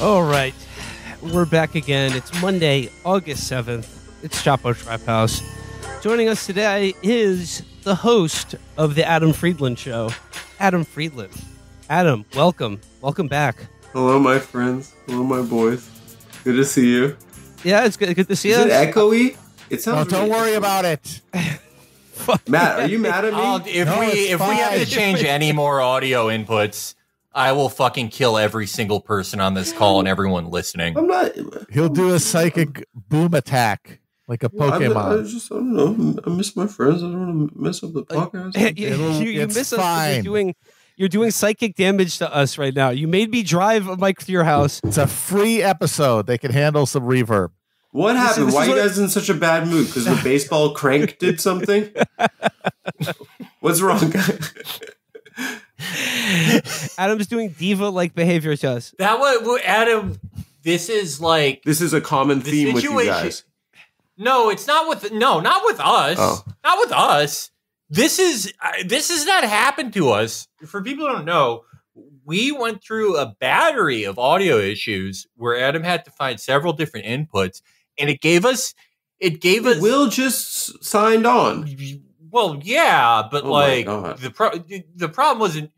All right, we're back again. It's Monday, August 7th. It's Chapo Trap House. Joining us today is the host of the Adam Friedland Show, Adam Friedland. Adam, welcome. Welcome back. Hello, my friends. Hello, my boys. Good to see you. Yeah, it's good to see you. Is it echoey? It sounds really don't worry about it. Matt, are you mad at me? If we have to change any more audio inputs, I will fucking kill every single person on this call and everyone listening. I'm not. He'll do a psychic boom attack like a Pokemon. I don't know. I miss my friends. I don't want to mess up the podcast. You miss fine. Us. You're doing psychic damage to us right now. You made me drive a mic to your house. It's a free episode. They can handle some reverb. What happened? Why are you guys in such a bad mood? Because the baseball crank did something? What's wrong, guys? Adam's doing diva-like behavior to us. That was Adam. This is a common theme with you guys. No, it's not with not with us. Oh. Not with us. This has not happened to us. For people who don't know, we went through a battery of audio issues where Adam had to find several different inputs, and it gave us. Will just signed on. Well, yeah, but the problem wasn't.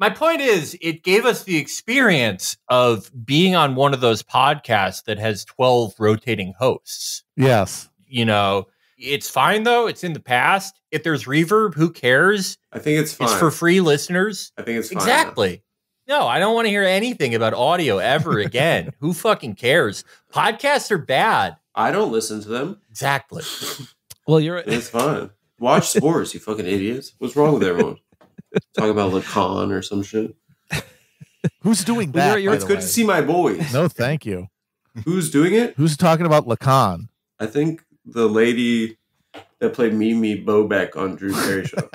My point is, it gave us the experience of being on one of those podcasts that has 12 rotating hosts. Yes. You know, it's fine, though. It's in the past. If there's reverb, who cares? I think it's fine. It's for free listeners. I think it's fine. Exactly. No, I don't want to hear anything about audio ever again. Who fucking cares? Podcasts are bad. I don't listen to them. Exactly. Well, you're... It's fine. Watch sports, you fucking idiots. What's wrong with everyone? Talk about Lacan or some shit. Who's doing that? It's good to see my boys. No, thank you. Who's doing it? Who's talking about Lacan? I think the lady that played Mimi Bobek on Drew Carey Show.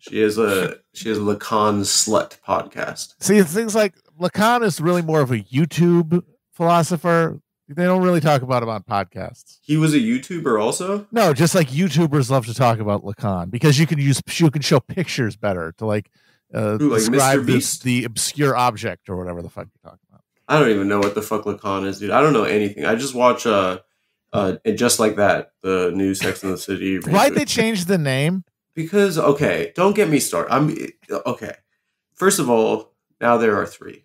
She has a Lacan slut podcast. See, it's things like Lacan is really more of a YouTube philosopher. They don't really talk about him on podcasts. He was a YouTuber also? No, just like YouTubers love to talk about Lacan because you can show pictures better to describe Mr. Beast? The obscure object or whatever the fuck you're talking about. I don't even know what the fuck Lacan is, dude. I don't know anything. I just watch Just Like That, the new Sex and the City. Why'd they change the name? Because, okay, don't get me started. Okay. First of all, now there are three.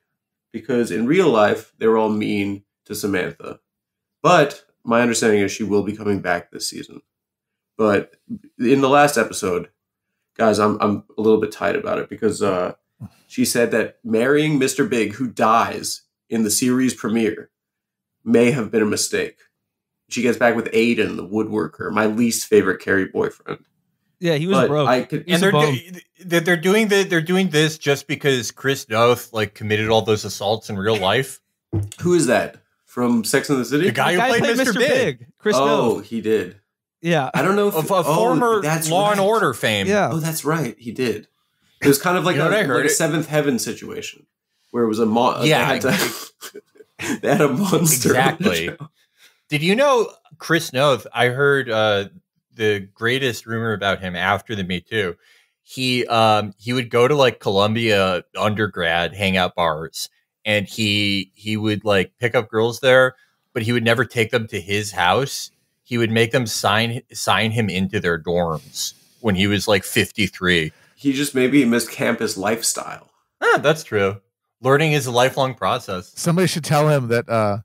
Because in real life, they were all mean to Samantha, but my understanding is she will be coming back this season. But in the last episode, guys, I'm a little bit tight about it because she said that marrying Mr. Big, who dies in the series premiere, may have been a mistake. She gets back with Aiden, the woodworker, my least favorite Carrie boyfriend. Yeah, he was broke. They're doing this just because Chris Noth committed all those assaults in real life. Who is that? From Sex and the City? The guy who played Mr. Big. Chris Noth. Oh, he did. Yeah. I don't know if... A former Law and Order fame. Yeah. Oh, that's right. He did. It was kind of like a Seventh Heaven situation where it was a monster. Yeah. They had a monster. Exactly. Did you know Chris Noth? I heard the greatest rumor about him after the Me Too. He would go to Columbia undergrad hangout bars. And he would pick up girls there, but he would never take them to his house. He would make them sign him into their dorms when he was 53. He just maybe missed campus lifestyle. Ah, that's true. Learning is a lifelong process. Somebody should tell him that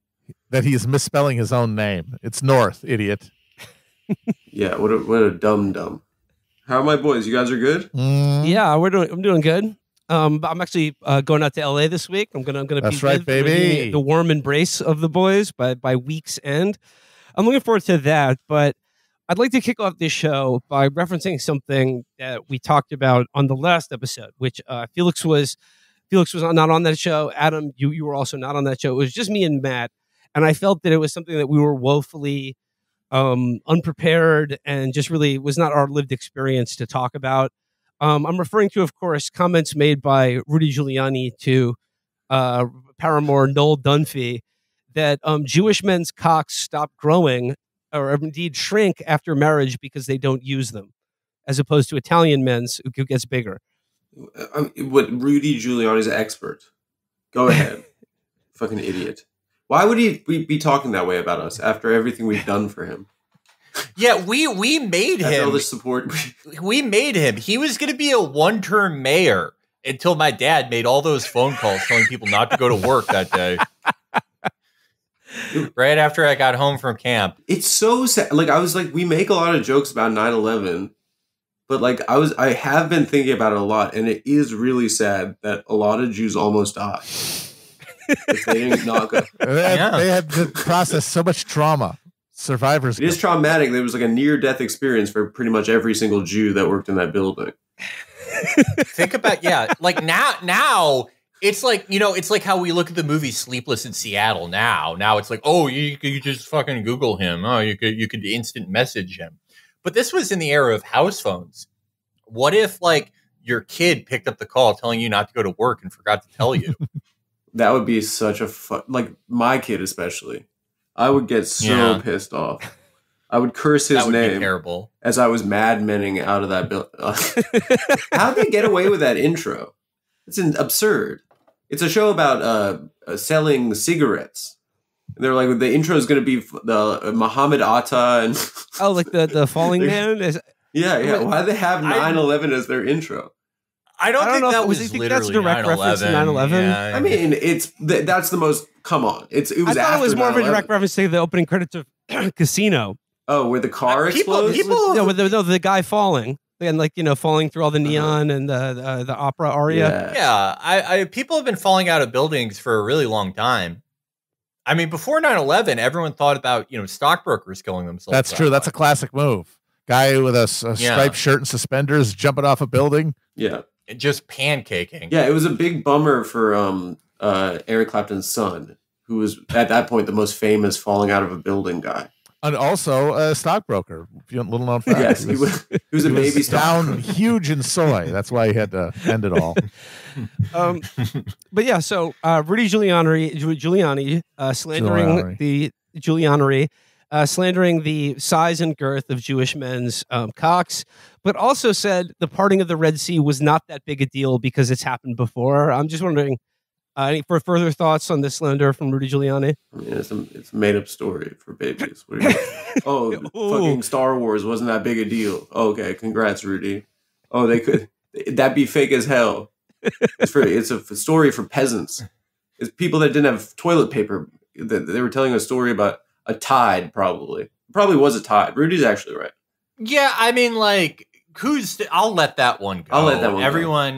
he is misspelling his own name. It's North, idiot. Yeah, what a dumb. How are my boys? You guys are good? Yeah, I'm doing good. I'm actually going out to L.A. this week. I'm gonna be the warm embrace of the boys by week's end. I'm looking forward to that. But I'd like to kick off this show by referencing something that we talked about on the last episode, which Felix was not on that show. Adam, you were also not on that show. It was just me and Matt, and I felt that it was something that we were woefully unprepared and just really was not our lived experience to talk about. I'm referring to, of course, comments made by Rudy Giuliani to Paramour Noel Dunphy that Jewish men's cocks stop growing or indeed shrink after marriage because they don't use them, as opposed to Italian men's who gets bigger. What Rudy Giuliani's an expert. Go ahead. Fucking idiot. Why would he be talking that way about us after everything we've done for him? Yeah, we made him. All the support. We made him. He was going to be a one-term mayor until my dad made all those phone calls telling people not to go to work that day. Right after I got home from camp. It's so sad. Like, I was like, we make a lot of jokes about 9/11, but like I have been thinking about it a lot, and it is really sad that a lot of Jews almost died. If they didn't knock up. They had to process so much trauma. Survivors. It is traumatic. There was like a near-death experience for pretty much every single Jew that worked in that building. Think about, yeah, like now it's like, you know, it's like how we look at the movie Sleepless in Seattle now. Now it's like, oh, you just fucking Google him. Oh, you could instant message him. But this was in the era of house phones. What if like your kid picked up the call telling you not to go to work and forgot to tell you? That would be such a like my kid especially. I would get so pissed off. I would curse his name terrible. As I was madmening out of that building. How did they get away with that intro? It's absurd. It's a show about selling cigarettes. And they're like, the intro is going to be the Muhammad Atta and oh, like the falling man. Yeah. Why do they have 9/11 as their intro? I don't think that was literally that's a direct reference to 9/11. Yeah, I mean, it's that's the most. Come on, it was. I thought after it was more of a direct reference to the opening credits of Casino. Oh, where the car explodes. The guy falling and like, you know, falling through all the neon and the opera aria. Yeah, people have been falling out of buildings for a really long time. I mean, before 9/11, everyone thought about, you know, stockbrokers killing themselves. That's true. That's a classic move. Guy with a striped shirt and suspenders jumping off a building. Yeah. Just pancaking. Yeah, it was a big bummer for Eric Clapton's son, who was at that point the most famous falling out of a building guy, and also a stockbroker. Little known fact. Yes, he was a baby stockbroker. Down huge in soy. That's why he had to end it all. But yeah, so Rudy Giuliani slandering the size and girth of Jewish men's cocks, but also said the parting of the Red Sea was not that big a deal because it's happened before. I'm just wondering, any further thoughts on this slander from Rudy Giuliani? I mean, it's a made-up story for babies. Fucking Star Wars wasn't that big a deal. Okay, congrats, Rudy. Oh, that'd be fake as hell. It's a story for peasants. It's people that didn't have toilet paper. They were telling a story about a tide, probably was a tide. Rudy's actually right. Yeah, I mean, like, I'll let that one go. I'll let that one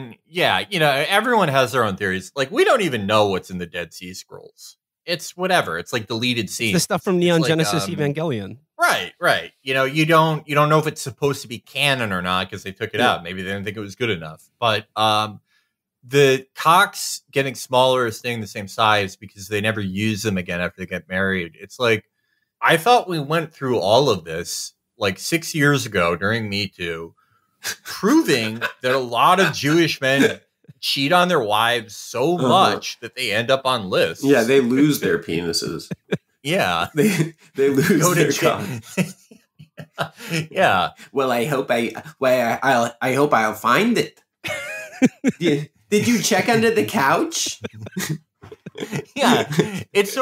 go. Yeah, you know, everyone has their own theories. Like, we don't even know what's in the Dead Sea Scrolls. It's whatever. It's like deleted scenes. The stuff from Neon Genesis Evangelion. Right. You know, you don't know if it's supposed to be canon or not because they took it out. Maybe they didn't think it was good enough. But the cocks getting smaller is staying the same size because they never use them again after they get married. It's like, I thought we went through all of this like 6 years ago during Me Too, proving that a lot of Jewish men cheat on their wives so much that they end up on lists. Yeah, they lose their penises. Yeah. They lose their cock. Yeah. Well, I hope I'll find it. Did you check under the couch? Yeah. It's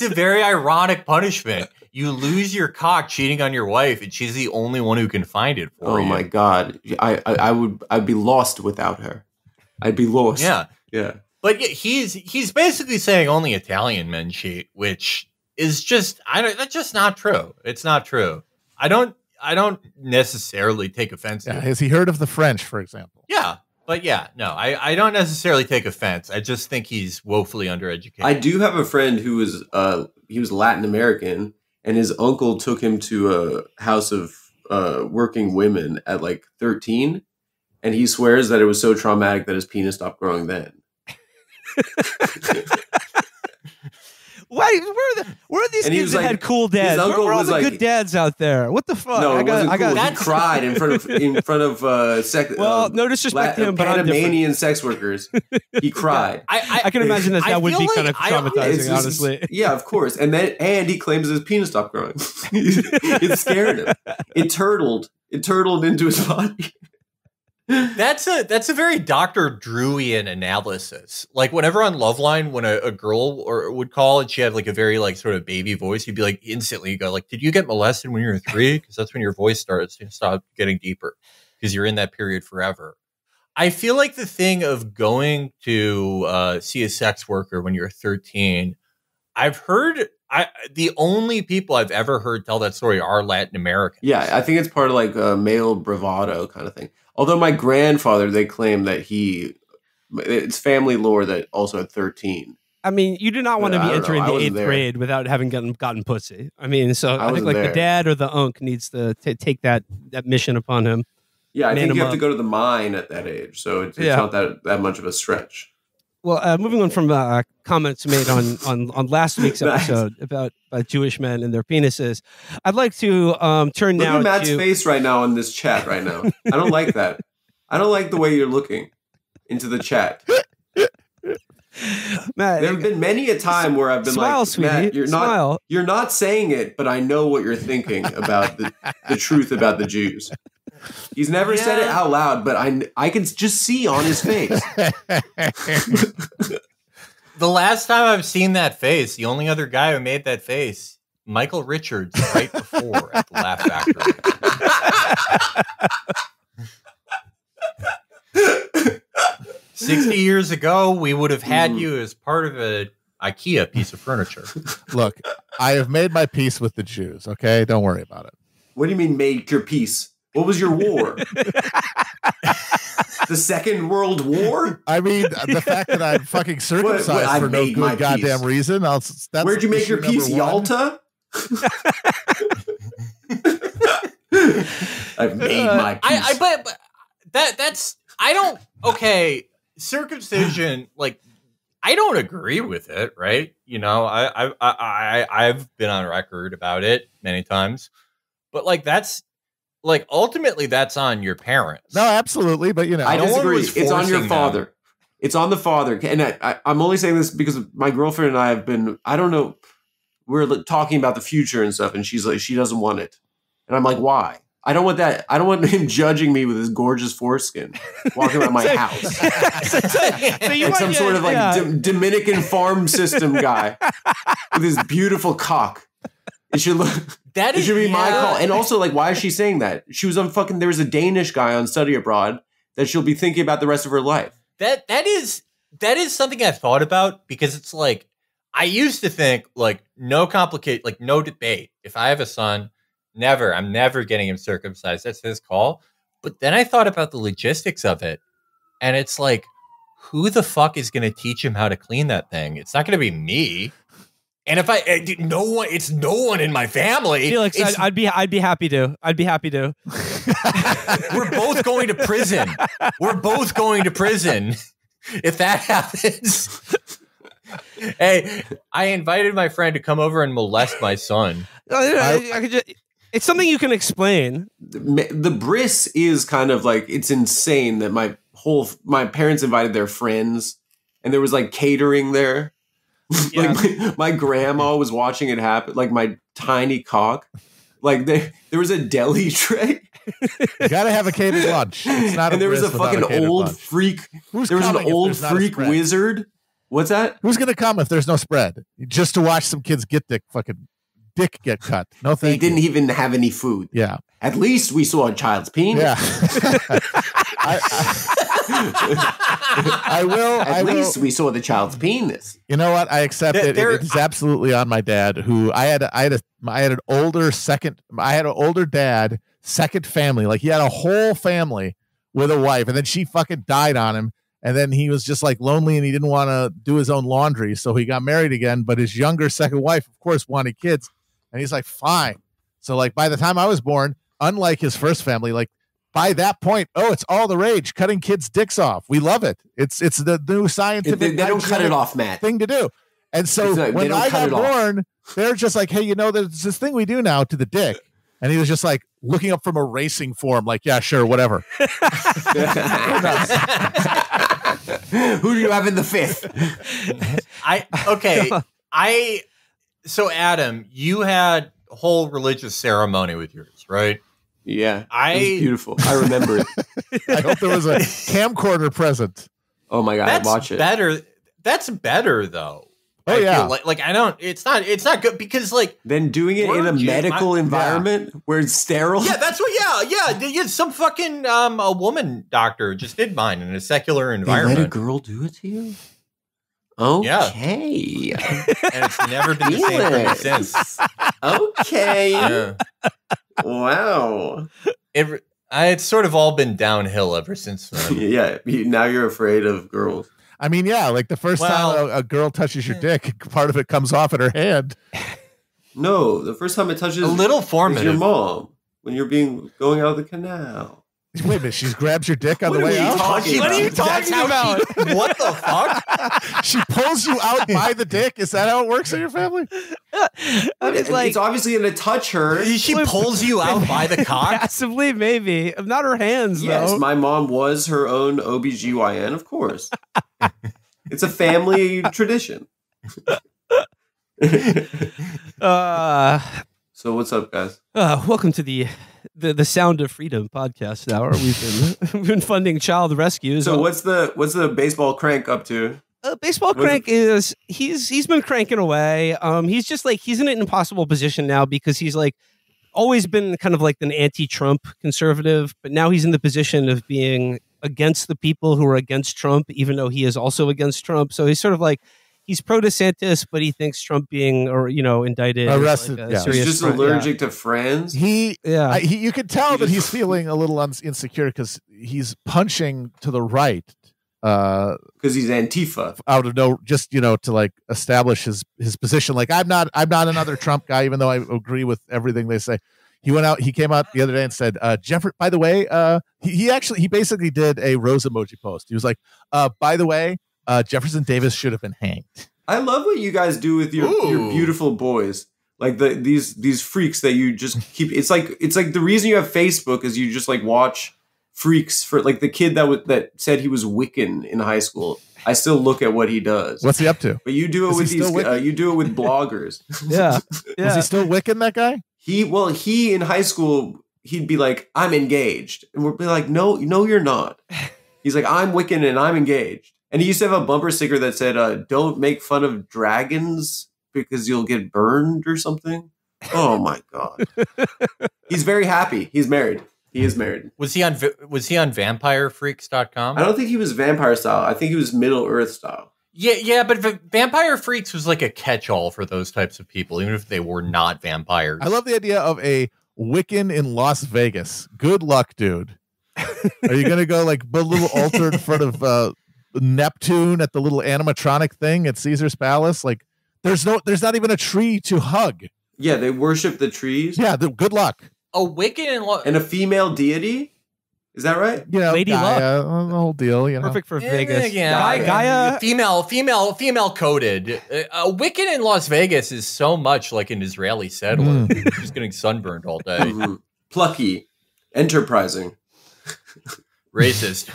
a very ironic punishment. You lose your cock cheating on your wife, and she's the only one who can find it for you. Oh my God. I'd be lost without her. I'd be lost. Yeah. Yeah. But he's basically saying only Italian men cheat, which is just that's just not true. It's not true. I don't necessarily take offense to it. Has he heard of the French, for example? Yeah. But yeah, no, I don't necessarily take offense. I just think he's woefully undereducated. I do have a friend who was Latin American, and his uncle took him to a house of working women at like 13, and he swears that it was so traumatic that his penis stopped growing then. Wait, where are these kids that had cool dads? Where are all the good dads out there? What the fuck? No, he cried in front of sex. Well, no disrespect to him, but Panamanian sex workers. He cried. I can imagine that would be like kind of traumatizing, honestly. Yeah, of course. And he claims his penis stopped growing. It scared him. It turtled into his body. That's a very Dr. Drewian analysis. Like whenever on Loveline, when a girl would call and she had like a very like sort of baby voice, you'd be like instantly go like, did you get molested when you were 3? Because that's when your voice starts to stop getting deeper because you're in that period forever. I feel like the thing of going to see a sex worker when you're 13, the only people I've ever heard tell that story are Latin Americans. Yeah, I think it's part of like a male bravado kind of thing. Although my grandfather, they claim that it's family lore that also at 13. I mean, you do not want to be entering the 8th grade without having gotten pussy. I mean, so I think like the dad or the unk needs to take that mission upon him. Yeah, I think you have to go to the mine at that age. So it's not that much of a stretch. Well, moving on from comments made on last week's episode about Jewish men and their penises, I'd like to turn now to... Look at Matt's face right now in this chat right now. I don't like that. I don't like the way you're looking into the chat. Matt, there have been many a time where I've been Matt, you're not saying it, but I know what you're thinking about the truth about the Jews. He's never said it out loud, but I can just see on his face. The last time I've seen that face, the only other guy who made that face, Michael Richards, right before at the Laugh Factory. 60 years ago, we would have had you as part of an IKEA piece of furniture. Look, I have made my peace with the Jews, okay? Don't worry about it. What do you mean made your peace? What was your war? The Second World War? I mean, the fact that I'm fucking circumcised for no good goddamn reason. Where'd you make your peace? Yalta? I've made my peace. But that's... I don't... Okay, circumcision, like, I don't agree with it, right? You know, I've been on record about it many times. But, like, that's... Like, ultimately, that's on your parents. No, absolutely. But, you know, I disagree. It's on your father. Them. It's on the father. And I'm only saying this because my girlfriend and I have been, I don't know, we're talking about the future and stuff. And she's like, she doesn't want it. And I'm like, why? I don't want that. I don't want him judging me with his gorgeous foreskin walking around my house. Dominican farm system guy with his beautiful cock. It should look... It should be my call. And also, like, why is she saying that? She was on fucking... There was a Danish guy on study abroad that she'll be thinking about the rest of her life. That is something I've thought about because it's like, I used to think, like, no debate. If I have a son, I'm never getting him circumcised. That's his call. But then I thought about the logistics of it. And it's like, who the fuck is going to teach him how to clean that thing? It's not going to be me. And if it's no one in my family. Felix, I'd be happy to. We're both going to prison. If that happens. Hey, I invited my friend to come over and molest my son. I could just, it's something you can explain. The bris is kind of like, it's insane that my parents invited their friends and there was like catering there. Yeah. Like my grandma was watching it happen, like my tiny cock. Like there was a deli tray. You gotta have a catered lunch. It's not and there was a fucking old freak. There was an old freak wizard. What's that? Who's gonna come if there's no spread? Just to watch some kids get the fucking dick get cut. No thank you. They didn't even have any food. Yeah. At least we saw a child's penis. Yeah. I will. At least we saw the child's penis. You know what? I accept it. It's absolutely on my dad. Who I had an older dad, second family. Like he had a whole family with a wife, and then she fucking died on him. And then he was just like lonely, and he didn't want to do his own laundry, so he got married again. But his younger second wife, of course, wanted kids, and he's like, fine. So like by the time I was born, unlike his first family, like. By that point, it's all the rage, cutting kids' dicks off. We love it. It's the new scientific they don't cut it off, Matt. Thing to do. And so when I got born, they're just like, hey, you know, there's this thing we do now to the dick. And he was just like looking up from a racing form, like, yeah, sure, whatever. Who do you have in the 5th? So Adam, you had a whole religious ceremony with yours, right? Yeah, it was beautiful. I remember it. I hope there was a camcorder present. Oh my god, watch it. Better. That's better though. Oh yeah. Like I don't. It's not good because like then doing it in a medical environment where it's sterile. Yeah, that's what. Yeah. Some fucking a woman doctor just did mine in a secular environment. They let a girl do it to you. Okay. Yeah. And it's never been the same for me since. Okay. Yeah. Wow. It's sort of all been downhill ever since then. Yeah. Now you're afraid of girls. I mean, yeah, like the first time a girl touches your dick, part of it comes off in her hand. No, the first time it touches a little formative. Your mom when you're going out of the canal. Wait a minute, she grabs your dick on the way out? What are you talking about? What the fuck? She pulls you out by the dick? Is that how it works in your family? It's obviously going to touch her. She pulls you out by the cock? Passively, maybe. Not her hands, though. Yes, my mom was her own OBGYN, of course. It's a family tradition. So what's up, guys? Welcome to the Sound of Freedom podcast hour. We've been funding child rescues. So what's the baseball crank up to? Baseball crank is he's been cranking away. He's just like he's in an impossible position now because he's like always been kind of like an anti-Trump conservative, but now he's in the position of being against the people who are against Trump, even though he is also against Trump. So he's sort of like. He's pro DeSantis, but he thinks Trump being indicted, arrested. Like he's just allergic to friends. You could tell that he's feeling a little insecure because he's punching to the right because he's Antifa out of to like establish his position. Like I'm not another Trump guy, even though I agree with everything they say. He went out. He came out the other day and said, "Jeffrey, by the way, he basically did a rose emoji post. He was like, by the way." Jefferson Davis should have been hanged. I love what you guys do with your beautiful boys, like these freaks that you just keep. It's like the reason you have Facebook is you just like watch freaks for like the kid that said he was Wiccan in high school. I still look at what he does. What's he up to? But you do it with these. You do it with bloggers. Yeah. Is he still Wiccan? That guy? He in high school he'd be like, I'm engaged, and we'd be like, no, you're not. He's like, I'm Wiccan and I'm engaged. And he used to have a bumper sticker that said, don't make fun of dragons because you'll get burned or something. Oh, my God. He's very happy. He's married. He is married. Was he on vampirefreaks.com? I don't think he was vampire style. I think he was Middle Earth style. Yeah, but Vampire Freaks was like a catch-all for those types of people, even if they were not vampires. I love the idea of a Wiccan in Las Vegas. Good luck, dude. Are you going to go like put a little altar in front of... Neptune at the little animatronic thing at Caesar's Palace? Like there's not even a tree to hug. Yeah, they worship the trees. Yeah, good luck. A Wiccan and a female deity? Is that right? Yeah, Lady Gaia, Luck. The whole deal, perfect for Vegas. Yeah, Gaia. Female coded. A Wiccan in Las Vegas is so much like an Israeli settler. Just getting sunburned all day. Plucky, enterprising. Racist.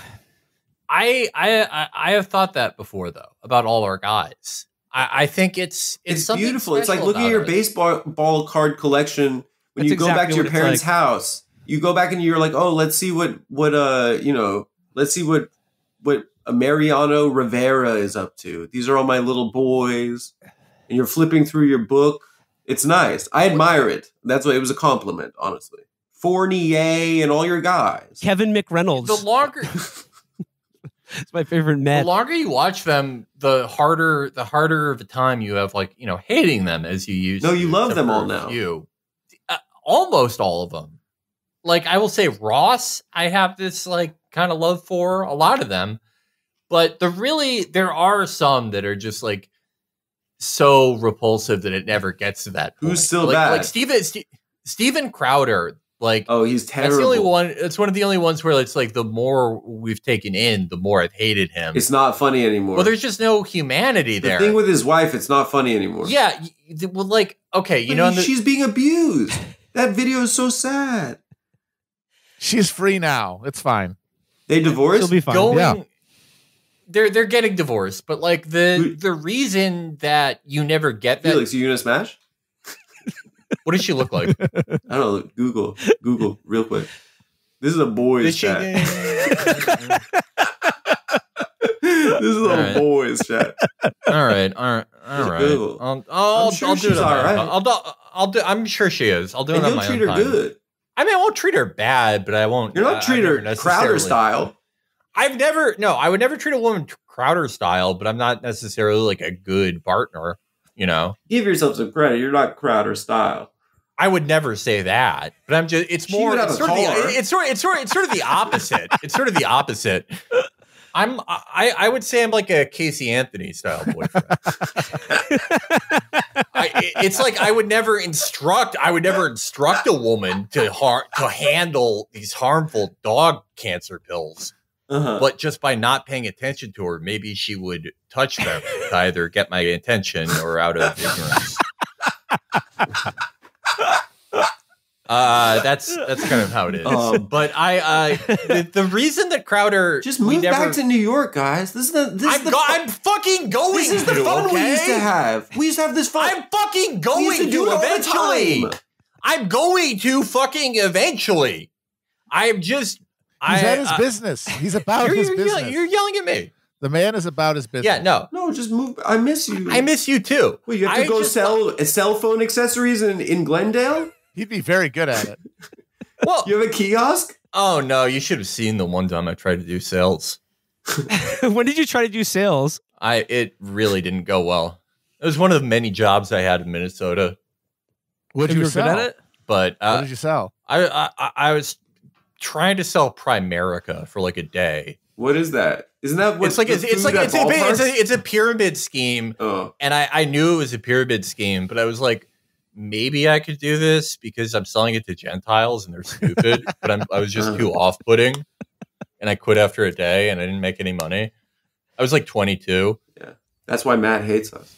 I have thought that before though about all our guys. I think it's something beautiful. It's like looking at your baseball card collection when you go back to your parents' house. You go back and you're like, oh, let's see what Mariano Rivera is up to. These are all my little boys, and you're flipping through your book. It's nice. I admire it. That's why it was a compliment, honestly. Fournier and all your guys. Kevin McReynolds. The longer. It's my favorite Met. The longer you watch them, the harder of the time you have, like, hating them as you used. No, you love them all now. Almost all of them. Like, I will say Ross, I have this, like, kind of love for a lot of them. But there are some that are just, like, so repulsive that it never gets to that point. Who's still bad? Like, Steven Crowder. Like, oh, he's terrible. That's the only one. It's one of the only ones where it's like the more we've taken in, the more I've hated him. It's not funny anymore. Well, there's just no humanity there. The thing with his wife, it's not funny anymore. Yeah. Well, like, okay, she's being abused. That video is so sad. She's free now. It's fine. They divorced? She'll be fine. Yeah. They're getting divorced, but like the reason that you never get that. Felix, are you gonna smash? What does she look like? I don't know. Google real quick. This is a boys chat. This is all a right. boys chat. All right. I'll sure do it. Right. I'll do. I'm sure she is. I'll do it on my own time. You'll treat her good. I mean, I won't treat her bad, but I won't. You're not treat her Crowder style. I would never treat a woman Crowder style, but I'm not necessarily like a good partner. You know, give yourself some credit. You're not Crowder style. I would never say that, but I'm just. It's more. It's sort of the opposite. It's sort of the opposite. I would say I'm like a Casey Anthony style boyfriend. It's like I would never instruct a woman to handle these harmful dog cancer pills. Uh-huh. But just by not paying attention to her, maybe she would touch them to either get my attention or out of ignorance. That's kind of how it is. But the reason that Crowder just moved back to New York, guys. I'm fucking going. This is the fun we used to have. We used to have this fun. I'm fucking going to eventually. I'm going to fucking eventually. I'm just. He's at his business. He's about his business. You're yelling at me. The man is about his business. Yeah, no, just move. I miss you. I miss you too. Well, you have to go sell cell phone accessories in Glendale. He'd be very good at it. Well, you have a kiosk? Oh no, you should have seen the one time I tried to do sales. When did you try to do sales? It really didn't go well. It was one of the many jobs I had in Minnesota. What did you sell? Good at it? But what did you sell? I was trying to sell Primerica for like a day. What is that? Isn't that what it's a pyramid scheme? Oh. And I knew it was a pyramid scheme, but I was like, maybe I could do this because I'm selling it to Gentiles and they're stupid, but I was just too off-putting, and I quit after a day, and I didn't make any money. I was like 22. Yeah, that's why Matt hates us.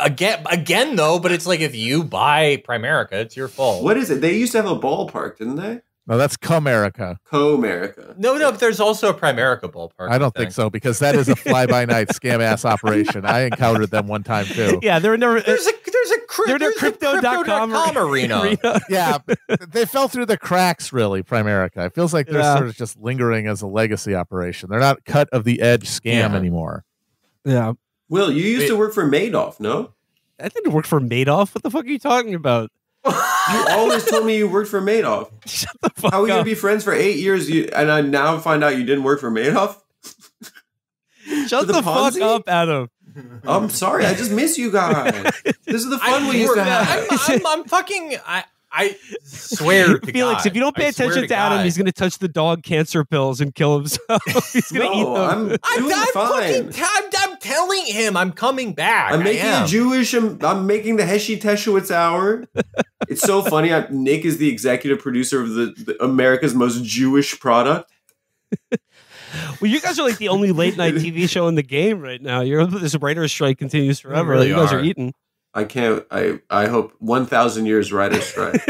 Again, though, but it's like if you buy Primerica, it's your fault. What is it? They used to have a ballpark, didn't they? No, that's Comerica. Comerica. No, but there's also a Primerica ballpark. I don't think so, because that is a fly-by-night scam-ass operation. I encountered them one time, too. Yeah, there's a crypto.com arena. Yeah, they fell through the cracks, really, Primerica. It feels like they're sort of just lingering as a legacy operation. They're not cut-of-the-edge scam anymore. Yeah. Will, you used to work for Madoff, no? I didn't work for Madoff. What the fuck are you talking about? You always told me you worked for Madoff. Shut the fuck up. How are we gonna be friends for 8 years? And I now find out you didn't work for Madoff. Shut the fuck up, Adam. I'm sorry. I just miss you guys. This is the fun we used to have. I'm fucking. I swear, to Felix. God. If you don't pay attention to Adam, God. He's gonna touch the dog cancer pills and kill himself. He's gonna eat them. I'm fine. I'm telling him I'm coming back. I'm making a Jewish. I'm making the Heshy Teshuvitz hour. It's so funny. Nick is the executive producer of the America's most Jewish product. Well, you guys are like the only late night TV show in the game right now. This writer's strike continues forever. Really you guys are eating. I can't. I hope 1,000 years writer's strike.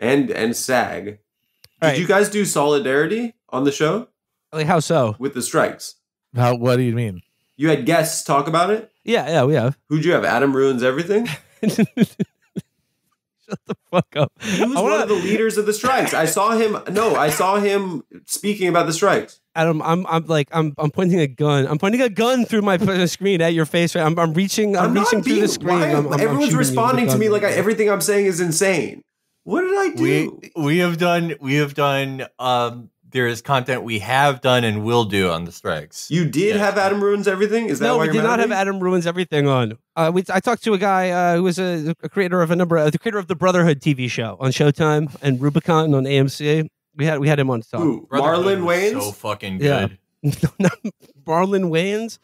and SAG. Did you guys do solidarity on the show? Like how so? With the strikes. How? What do you mean? You had guests talk about it? Yeah, we have. Who'd you have? Adam Ruins Everything? Shut the fuck up. He was one of the leaders of the strikes. I saw him speaking about the strikes. Adam, I'm pointing a gun. I'm pointing a gun through my screen at your face. Right? I'm reaching. I'm reaching through the screen. Everyone's responding to me like everything I'm saying is insane. What did I do? We have done. There is content we have done and will do on the strikes. You did have Adam Ruins Everything? Is that why you're mad at me? No, we did not have Adam Ruins Everything on. I talked to a guy who was a creator of the creator of the Brotherhood TV show on Showtime and Rubicon on AMC. We had him on top. Ooh, Marlon Wayans? So fucking good. Yeah. Marlon Wayans?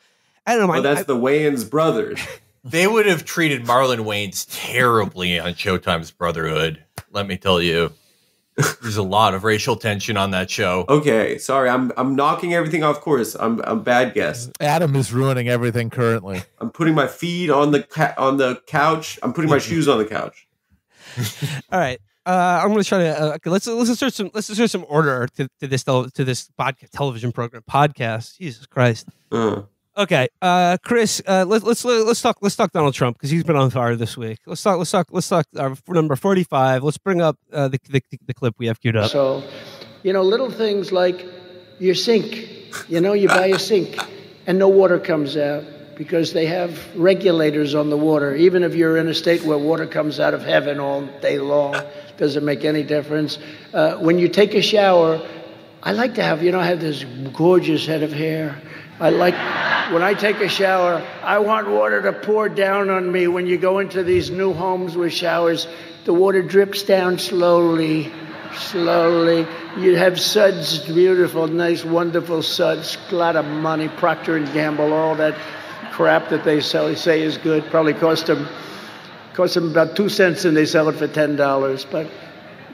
I don't know. Oh, that's the Wayans brothers. They would have treated Marlon Wayans terribly on Showtime's Brotherhood. Let me tell you. There's a lot of racial tension on that show. Okay, sorry, I'm knocking everything off course. I'm bad guess. Adam is ruining everything currently. I'm putting my feet on the couch. I'm putting my shoes on the couch. All right, I'm going to try to let's insert some order to this television program podcast. Jesus Christ. Okay, Chris, let's talk Donald Trump because he's been on fire this week. Let's talk our number 45. Let's bring up the clip we have queued up. So, you know, little things like your sink. You know, you buy a sink and no water comes out because they have regulators on the water. Even if you're in a state where water comes out of heaven all day long, doesn't make any difference. When you take a shower, I like to have, you know, I have this gorgeous head of hair. I like, when I take a shower, I want water to pour down on me. When you go into these new homes with showers, the water drips down slowly, slowly. You have suds, beautiful, nice, wonderful suds, a lot of money, Procter and Gamble, all that crap that they sell, say is good. Probably cost them about 2 cents and they sell it for $10. But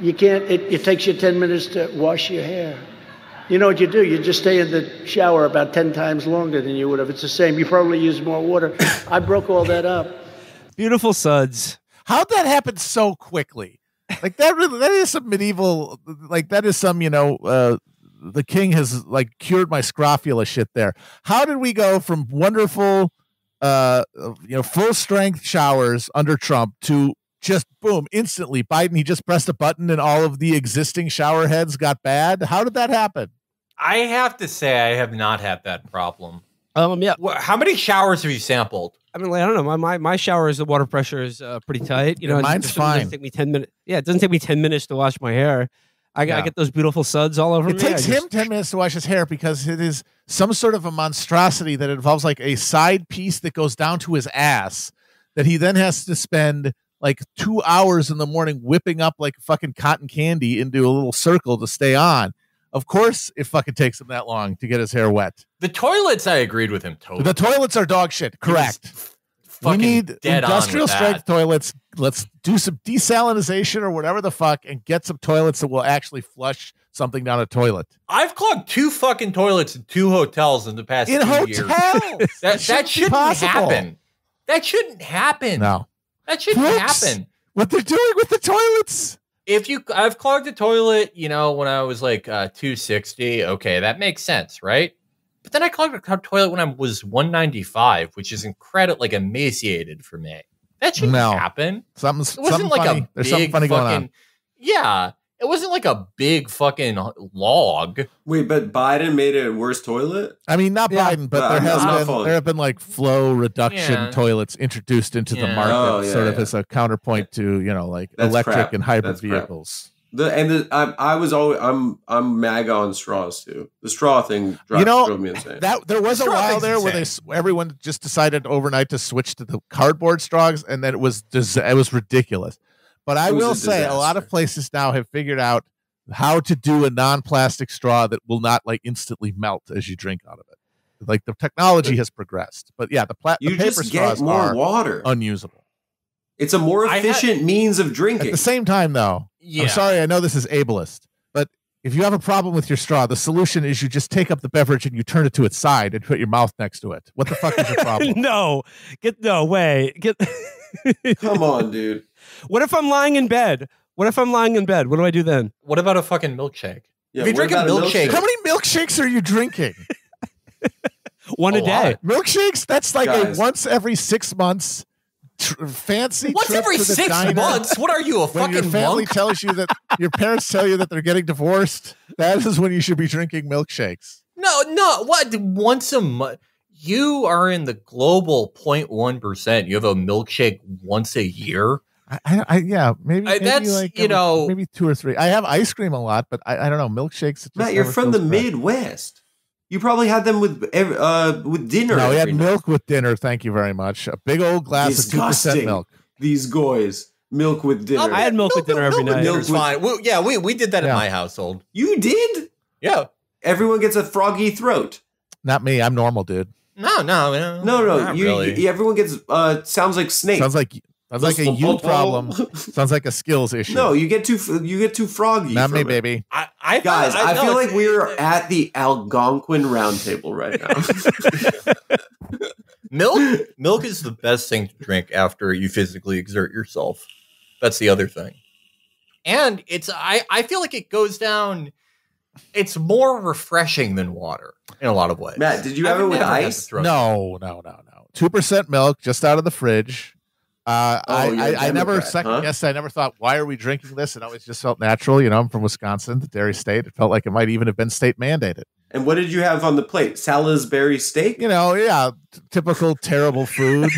you can't, it takes you 10 minutes to wash your hair. You know what you do? You just stay in the shower about 10 times longer than you would have. It's the same. You probably use more water. I broke all that up. Beautiful suds. How'd that happen so quickly? Like that really, that is some medieval, like that is some, you know, the king has like cured my scrofula shit there. How did we go from wonderful, you know, full strength showers under Trump to just boom, instantly Biden, he just pressed a button and all of the existing shower heads got bad? How did that happen? I have to say, I have not had that problem. Yeah. How many showers have you sampled? I mean, like, I don't know. My shower is the water pressure is pretty tight. You know, mine's fine. Doesn't take me 10 minutes. Yeah, it doesn't take me 10 minutes to wash my hair. I get those beautiful suds all over me. It takes him 10 minutes to wash his hair because it is some sort of a monstrosity that involves like a side piece that goes down to his ass that he then has to spend like 2 hours in the morning whipping up like fucking cotton candy into a little circle to stay on. Of course, it fucking takes him that long to get his hair wet. The toilets, I agreed with him totally. The toilets are dog shit. Correct. We need industrial strength toilets. Let's do some desalinization or whatever the fuck and get some toilets that will actually flush something down a toilet. I've clogged 2 fucking toilets in 2 hotels in the past 2 years. That shouldn't happen. That shouldn't happen. No. That shouldn't happen. What they're doing with the toilets. I've clogged the toilet, you know, when I was like 260. Okay, that makes sense, right? But then I clogged the toilet when I was 195, which is incredible, like emaciated for me. That shouldn't happen. There's something funny going on. Yeah, it wasn't like a big fucking log. Wait, but Biden made a worse toilet? I mean, not Biden, but there have been like flow reduction toilets introduced into the market, sort of as a counterpoint to, you know, like electric and hybrid vehicles. I'm MAGA on straws too. The straw thing drove me insane. There was a while there where everyone just decided overnight to switch to the cardboard straws, and then it was ridiculous. But I will say a lot of places now have figured out how to do a non-plastic straw that will not like instantly melt as you drink out of it. Like the technology has progressed, but yeah, the paper straws are unusable. It's a more efficient means of drinking. At the same time, though, I'm sorry, I know this is ableist, but if you have a problem with your straw, the solution is you just take up the beverage and you turn it to its side and put your mouth next to it. What the fuck is your problem? No way. Come on, dude. What if I'm lying in bed? What do I do then? What about a fucking milkshake? Yeah, if you drink a milkshake, how many milkshakes are you drinking? One a day. Lot. Milkshakes? That's like a once every 6 months. Fancy once every 6 months. What are you, a fucking monk? When your family tells you that your parents tell you that they're getting divorced, that is when you should be drinking milkshakes. No, what, once a month? You are in the global 0.1%. You have a milkshake once a year. Maybe that's like, you know, maybe 2 or 3. I have ice cream a lot, but I don't know, milkshakes. Matt, you're from the Midwest. You probably had them with dinner. No, we had milk with dinner. Thank you very much. A big old glass of 2% milk. These guys, milk with dinner. I had milk with dinner every night. Milk's fine. We did that in my household. You did? Yeah. Everyone gets a froggy throat. Not me. I'm normal, dude. No. Everyone gets. Sounds like snake. Sounds like a you problem. Sounds like a skills issue. No, you get too froggy. Not me, baby. I feel like we're at the Algonquin roundtable right now. Milk is the best thing to drink after you physically exert yourself. That's the other thing, and I feel like it goes down It's more refreshing than water in a lot of ways. Matt, did you have it with ice? No. 2% milk just out of the fridge. I never second guessed. I never thought, why are we drinking this? It always just felt natural. You know, I'm from Wisconsin, the dairy state. It felt like it might even have been state mandated. And what did you have on the plate? Salisbury steak? You know, yeah, typical terrible food.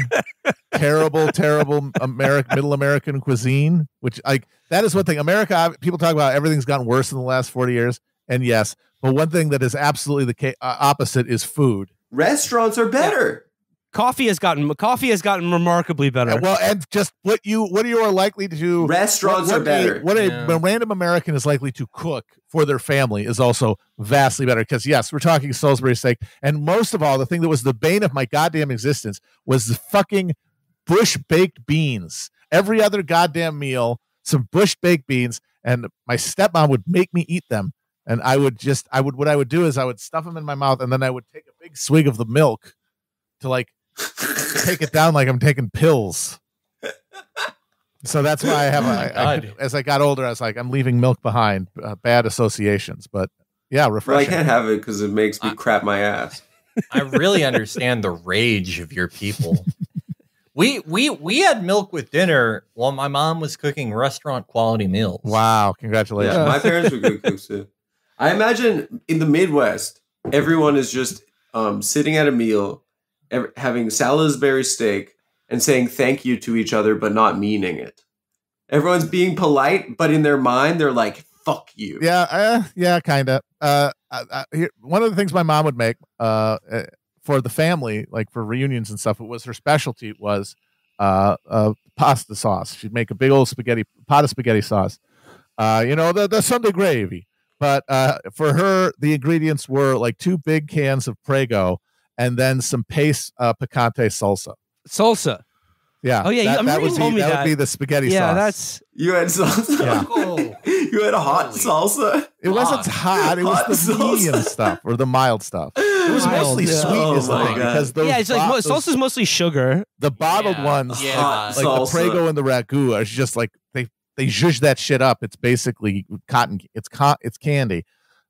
terrible American, middle American cuisine, which like that is one thing. America, people talk about everything's gotten worse in the last 40 years. And yes, but one thing that is absolutely the opposite is food. Restaurants are better. Yeah. Coffee has gotten remarkably better. Yeah, well, and just what you are likely to do. Restaurants are better. A random American is likely to cook for their family is also vastly better. Because yes, we're talking Salisbury steak, and most of all, the thing that was the bane of my goddamn existence was the fucking Bush baked beans. Every other goddamn meal, some Bush baked beans, and my stepmom would make me eat them, and what I would do is I would stuff them in my mouth, and then I would take a big swig of the milk to like. Take it down like I'm taking pills. So that's why I have as I got older, I was like, I'm leaving milk behind. Bad associations, but yeah, refreshing. Well, I can't have it because it makes me crap my ass. I really understand the rage of your people. We had milk with dinner while my mom was cooking restaurant quality meals. Wow, congratulations! Yeah, my parents were good cooks too. I imagine in the Midwest, everyone is just sitting at a meal. Having Salisbury steak and saying thank you to each other, but not meaning it. Everyone's being polite, but in their mind, they're like, fuck you. Yeah. Yeah. Kind of. One of the things my mom would make for the family, like for reunions and stuff, it was her specialty was pasta sauce. She'd make a big old pot of spaghetti sauce, the Sunday gravy. But for her, the ingredients were like 2 big cans of Prego, and then some paste picante salsa. Salsa. Yeah. Oh, yeah. That would be the spaghetti sauce. Yeah, you had salsa? Yeah. Oh. You had hot salsa? It wasn't hot. It was the medium stuff or the mild stuff. It was mostly sweet is the thing. Because salsa's mostly sugar. The bottled ones, like the Prego and the Ragu, are just like, they zhuzh that shit up. It's basically cotton. It's candy.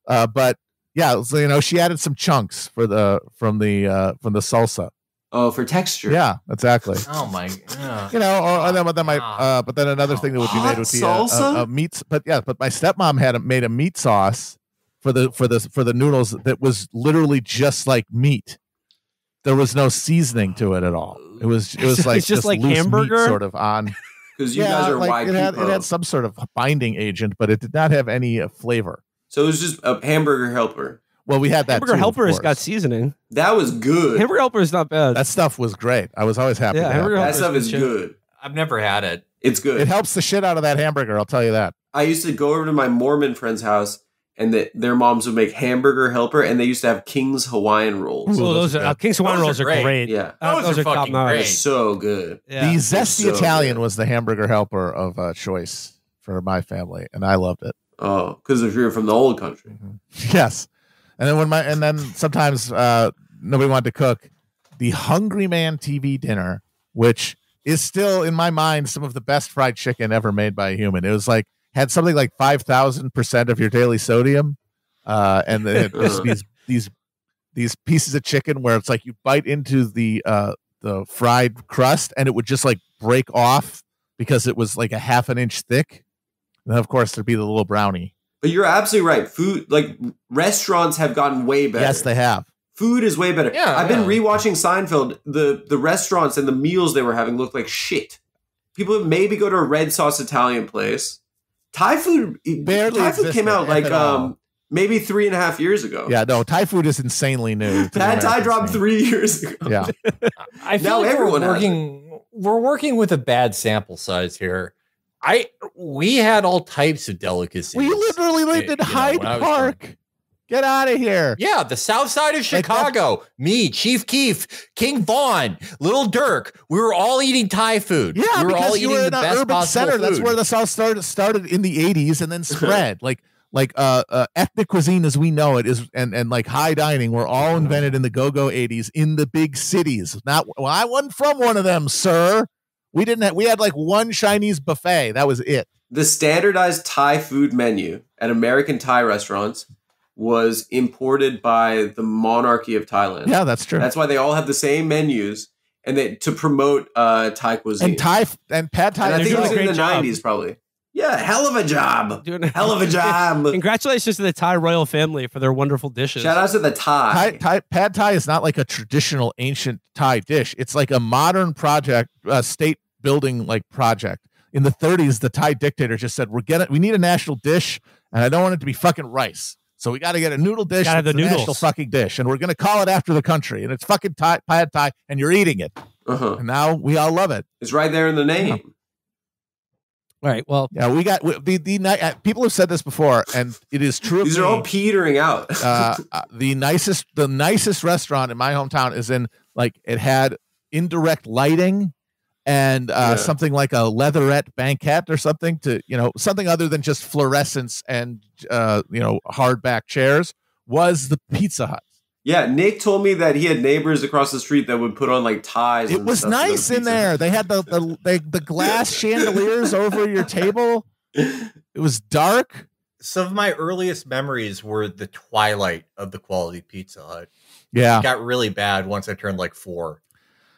But... yeah, so, she added some chunks from the salsa. Oh, for texture. Yeah, exactly. Oh my, but then another thing that would be made would be a meat. But yeah, but my stepmom made a meat sauce for the noodles that was literally just like meat. There was no seasoning to it at all. It was like it's just like loose hamburger meat sort of on. Because you guys are like, white people. It had some sort of binding agent, but it did not have any flavor. So it was just a hamburger helper. Well, we had that hamburger helper has got seasoning. That was good. Hamburger helper is not bad. That stuff was great. I was always happy. Yeah, that stuff is good. I've never had it. It's good. It helps the shit out of that hamburger. I'll tell you that. I used to go over to my Mormon friend's house, and their moms would make hamburger helper, and they used to have King's Hawaiian rolls. Ooh, King's Hawaiian rolls are great. Yeah, those are fucking great. So good. Yeah. The zesty Italian was the hamburger helper of choice for my family, and I loved it. Oh, because if you're from the old country, yes. And then sometimes nobody wanted to cook the Hungry Man TV dinner, which is still in my mind some of the best fried chicken ever made by a human. It was like had something like 5,000% of your daily sodium, and then it was these pieces of chicken where it's like you bite into the fried crust and it would just like break off because it was like a half an inch thick. And of course, there'd be the little brownie. But you're absolutely right. Food, like restaurants, have gotten way better. Yes, they have. Food is way better. Yeah, I've been rewatching Seinfeld. The restaurants and the meals they were having looked like shit. People maybe go to a red sauce Italian place. Thai food barely. Thai food came out like maybe 3.5 years ago. Yeah, no, Thai food is insanely new. Pad Thai dropped 3 years ago. Yeah, I feel now like everyone we're working with a bad sample size here. We had all types of delicacies. We literally lived in Hyde Park. Get out of here. Yeah, the South Side of Chicago. Like me, Chief Keef, King Vaughn, Little Dirk. We were all eating Thai food. Yeah, we were all eating the best urban center. Food. That's where the South started in the 80s and then spread. like ethnic cuisine as we know it is, and like high dining were all invented in the go-go 80s in the big cities. I wasn't from one of them, sir. We didn't have, we had like one Chinese buffet. That was it. The standardized Thai food menu at American Thai restaurants was imported by the monarchy of Thailand. Yeah, that's true. That's why they all have the same menus, and they to promote Thai cuisine. And Thai and Pad Thai. And I think it was in the job. 90s, probably. Yeah, hell of a job. Congratulations to the Thai royal family for their wonderful dishes. Shout out to the Thai. Pad Thai is not like a traditional ancient Thai dish. It's like a modern project, state building like project. In the 30s, the Thai dictator just said, we need a national dish, and I don't want it to be fucking rice. So we got to get a noodle dish. Got to have the noodles. National fucking dish, and we're going to call it after the country, and it's fucking Thai, Pad Thai, and you're eating it. Uh-huh. And now we all love it. It's right there in the name. Yeah. All right. Well, yeah, we got the people have said this before, and it is true. These are all petering out. The nicest restaurant in my hometown is in like it had indirect lighting and something like a leatherette banquette or something to, you know, something other than just fluorescence and, you know, hardback chairs was the Pizza Hut. Yeah, Nick told me that he had neighbors across the street that would put on like ties. It was nice in there. They had the glass chandeliers over your table. It was dark. Some of my earliest memories were the twilight of the quality Pizza Hut. Yeah. It got really bad once I turned like 4.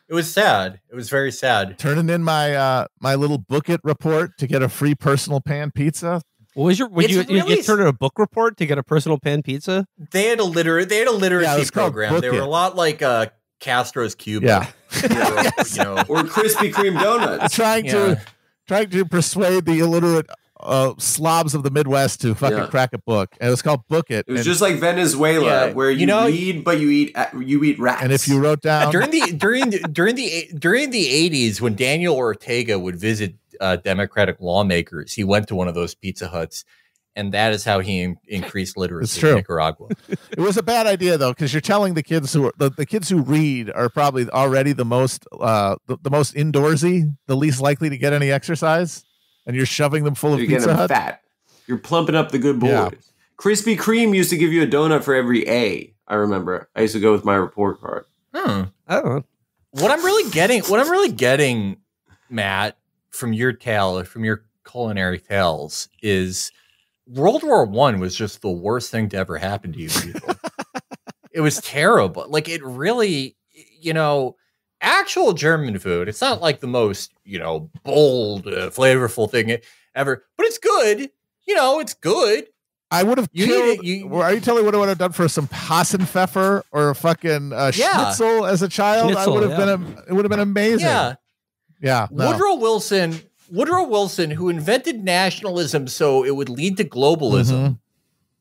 It was sad. It was very sad. Turning in my little Book It report to get a free personal pan pizza. What was your? Did you turn in a book report to get a personal pan pizza? They had a literacy program. They were a lot like Castro's Cuba, or Krispy Kreme donuts. Trying to persuade the illiterate slobs of the Midwest to fucking crack a book. And it was called Book It. It was just like Venezuela, where you read but you eat rats. And if you wrote down during the 80s when Daniel Ortega would visit Democratic lawmakers, he went to one of those Pizza Huts, and that is how he increased literacy in Nicaragua. It was a bad idea though, because you're telling the kids who are, the kids who read are probably already the most indoorsy, the least likely to get any exercise, and you're shoving them full of Pizza Hut. Fat. You're plumping up the good boys. Yeah. Krispy Kreme used to give you a donut for every A. I remember I used to go with my report card. I don't know. What I'm really getting, Matt, from your culinary tales, is World War I was just the worst thing to ever happen to you people. It was terrible. Like, it really, you know, actual German food, it's not like the most, you know, bold, flavorful thing ever, but it's good. You know, it's good. I would have are you telling me what I would have done for some Hassenpfeffer or a fucking schnitzel as a child? Schnitzel, I would have it would have been amazing. Yeah. Yeah, no. Woodrow Wilson, who invented nationalism so it would lead to globalism.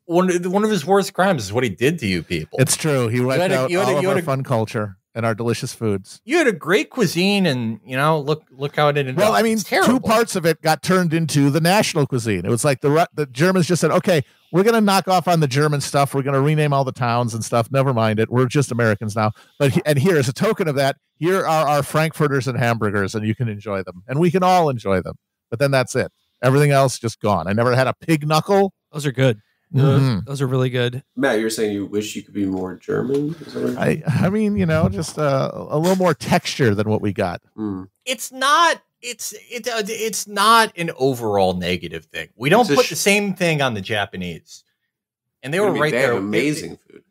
Mm-hmm. One of his worst crimes is what he did to you people. It's true. He wiped out all of our fun culture and our delicious foods. You had a great cuisine, and you know, look how it ended up. Well, I mean, two parts of it got turned into the national cuisine. It was like the Germans just said, "Okay, we're going to knock off on the German stuff. We're going to rename all the towns and stuff. Never mind it. We're just Americans now." But and here is a token of that. Here are our frankfurters and hamburgers, and you can enjoy them, and we can all enjoy them. But then that's it. Everything else just gone. I never had a pig knuckle. Those are good. Mm-hmm. Those are really good. Matt, you're saying you wish you could be more German? I mean, you know, just a little more texture than what we got. Mm. It's not an overall negative thing. We don't put the same thing on the Japanese, and they were right there. Amazing food.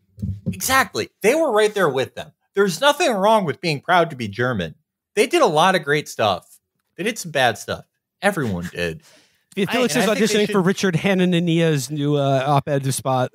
Exactly, they were right there with them. There's nothing wrong with being proud to be German. They did a lot of great stuff. They did some bad stuff. Everyone did. Felix is auditioning for Richard Hanania's new op-ed spot.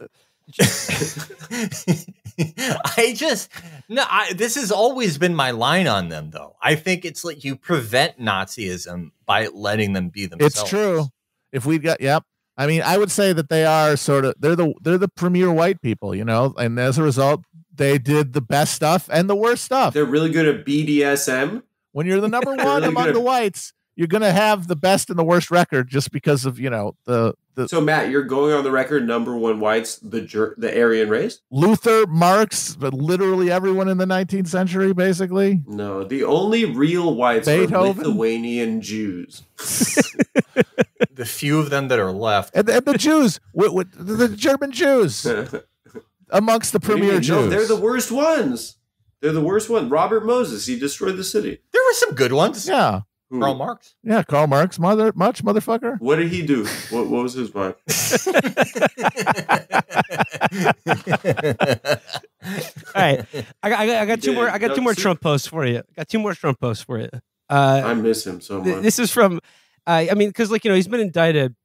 This has always been my line on them, though. I think it's like you prevent Nazism by letting them be themselves. It's true. If we've got, yep. I mean, I would say that they are sort of they're the premier white people, you know, and as a result, they did the best stuff and the worst stuff. They're really good at BDSM. When you're the number one among the whites, you're going to have the best and the worst record just because of, you know, the. So, Matt, you're going on the record, number one whites, the Aryan race? Luther, Marx, but literally everyone in the 19th century, basically. No, the only real whites are Lithuanian Jews. The few of them that are left. And the Jews, the German Jews, amongst the premier Jews. No, they're the worst ones. They're the worst one. Robert Moses, he destroyed the city. There were some good ones. Yeah. Who? Karl Marx. Yeah, Karl Marx. Motherfucker. What did he do? What was his vibe? All right, I got two more Trump posts for you. I miss him so much. This is from, because he's been indicted,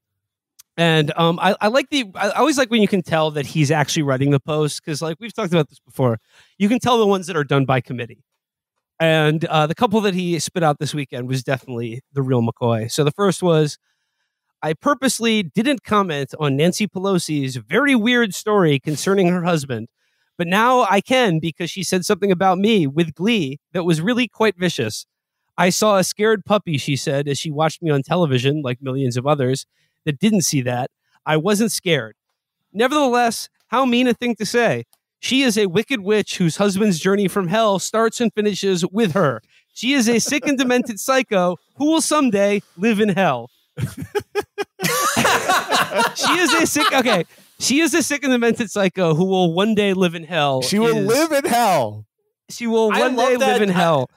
and I always like when you can tell that he's actually writing the post, because we've talked about this before. You can tell the ones that are done by committee, and the couple that he spit out this weekend was definitely the real McCoy. So the first was, I purposely didn't comment on Nancy Pelosi's very weird story concerning her husband, but now I can because she said something about me with glee that was really quite vicious. I saw a scared puppy, she said, as she watched me on television, like millions of others that didn't see that. I wasn't scared. Nevertheless, how mean a thing to say. She is a wicked witch whose husband's journey from hell starts and finishes with her. She is a sick and demented psycho who will someday live in hell. She is a sick and demented psycho who will one day live in hell. She will live in hell. She will one day live in hell.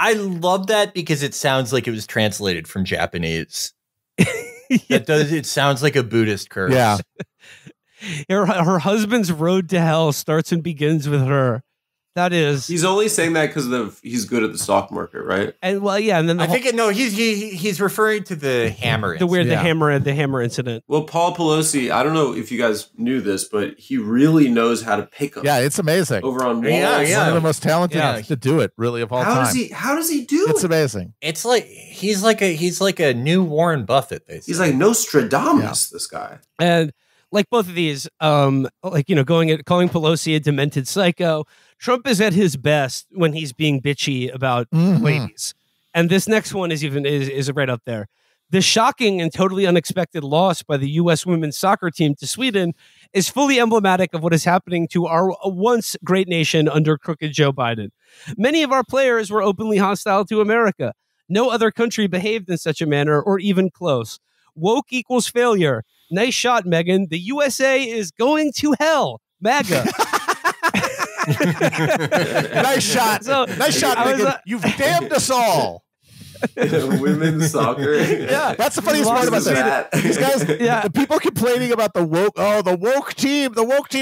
I love that because it sounds like it was translated from Japanese. It sounds like a Buddhist curse. Yeah. Her husband's road to hell starts and begins with her. That is. He's only saying that because he's good at the stock market, right? And well, yeah. And then he's referring to the hammer. The hammer incident. Well, Paul Pelosi, I don't know if you guys knew this, but he really knows how to pick up. Yeah, it's amazing. Over on Wall, he's one of the most talented to do it, really, of all time. How does he do it? It's amazing. It's like he's like a new Warren Buffett. They say. He's like Nostradamus. Yeah. This guy. And like both of these, calling Pelosi a demented psycho. Trump is at his best when he's being bitchy about ladies. And this next one is right up there. The shocking and totally unexpected loss by the U.S. women's soccer team to Sweden is fully emblematic of what is happening to our once great nation under crooked Joe Biden. Many of our players were openly hostile to America. No other country behaved in such a manner or even close. Woke equals failure. Nice shot, Megan. The USA is going to hell. MAGA. Nice shot. Nice shot, Megan. You've damned us all. Women's soccer. Yeah. That's the funniest part about that. These guys, the people complaining about the woke, the woke team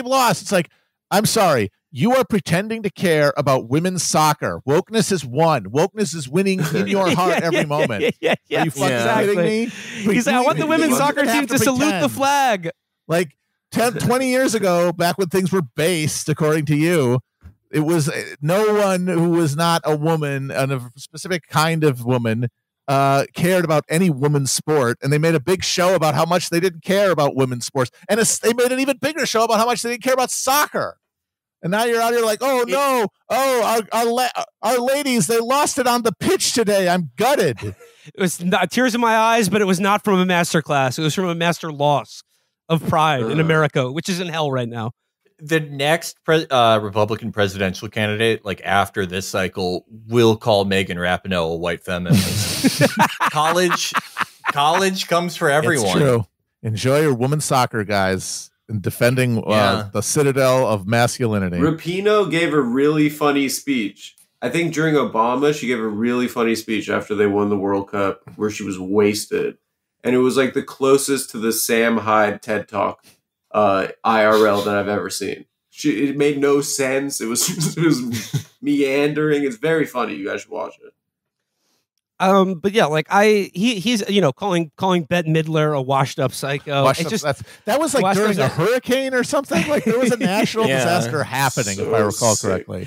lost. It's like, I'm sorry. You are pretending to care about women's soccer. Wokeness is won. Wokeness is winning in your heart every moment. Are you fucking kidding me? He's like, I want the women's soccer team to salute the flag. Like, 20 years ago, back when things were based, according to you, it was no one who was not a woman and a specific kind of woman cared about any women's sport. And they made a big show about how much they didn't care about women's sports. And they made an even bigger show about how much they didn't care about soccer. And now you're out here like, oh, no. Oh, our ladies, they lost it on the pitch today. I'm gutted. It was not tears in my eyes, but it was not from a master class. It was from a master loss of pride in America, which is in hell right now. The next Republican presidential candidate, like after this cycle, will call Megan Rapinoe a white feminist. College comes for everyone. It's true. Enjoy your women's soccer, guys, and defending the citadel of masculinity. Rapinoe gave a really funny speech. I think during Obama, she gave a really funny speech after they won the World Cup, where she was wasted. And it was like the closest to the Sam Hyde TED Talk IRL that I've ever seen. It made no sense. It was meandering. It's very funny. You guys should watch it. But yeah, like he's calling Bette Midler a washed up psycho. That was like during a hurricane or something. Like there was a national disaster happening, if I recall correctly.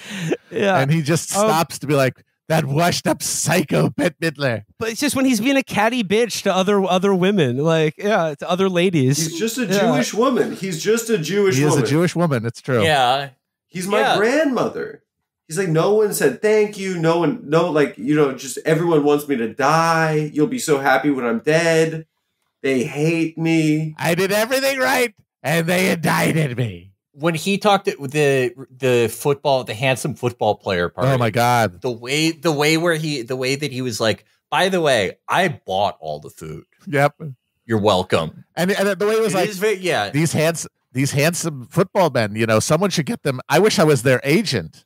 Yeah, and he just stops to be like, that washed up psycho Bette Midler. But it's just when he's being a catty bitch to other women, to other ladies. He's just a Jewish woman. He is a Jewish woman. It's true. Yeah. He's my grandmother. He's like, no one said thank you. Just everyone wants me to die. You'll be so happy when I'm dead. They hate me. I did everything right, and they indicted me. When he talked at the handsome football player party. Oh my God. The way that he was like, by the way, I bought all the food. Yep. You're welcome. And the way it was these handsome football men, someone should get them. I wish I was their agent.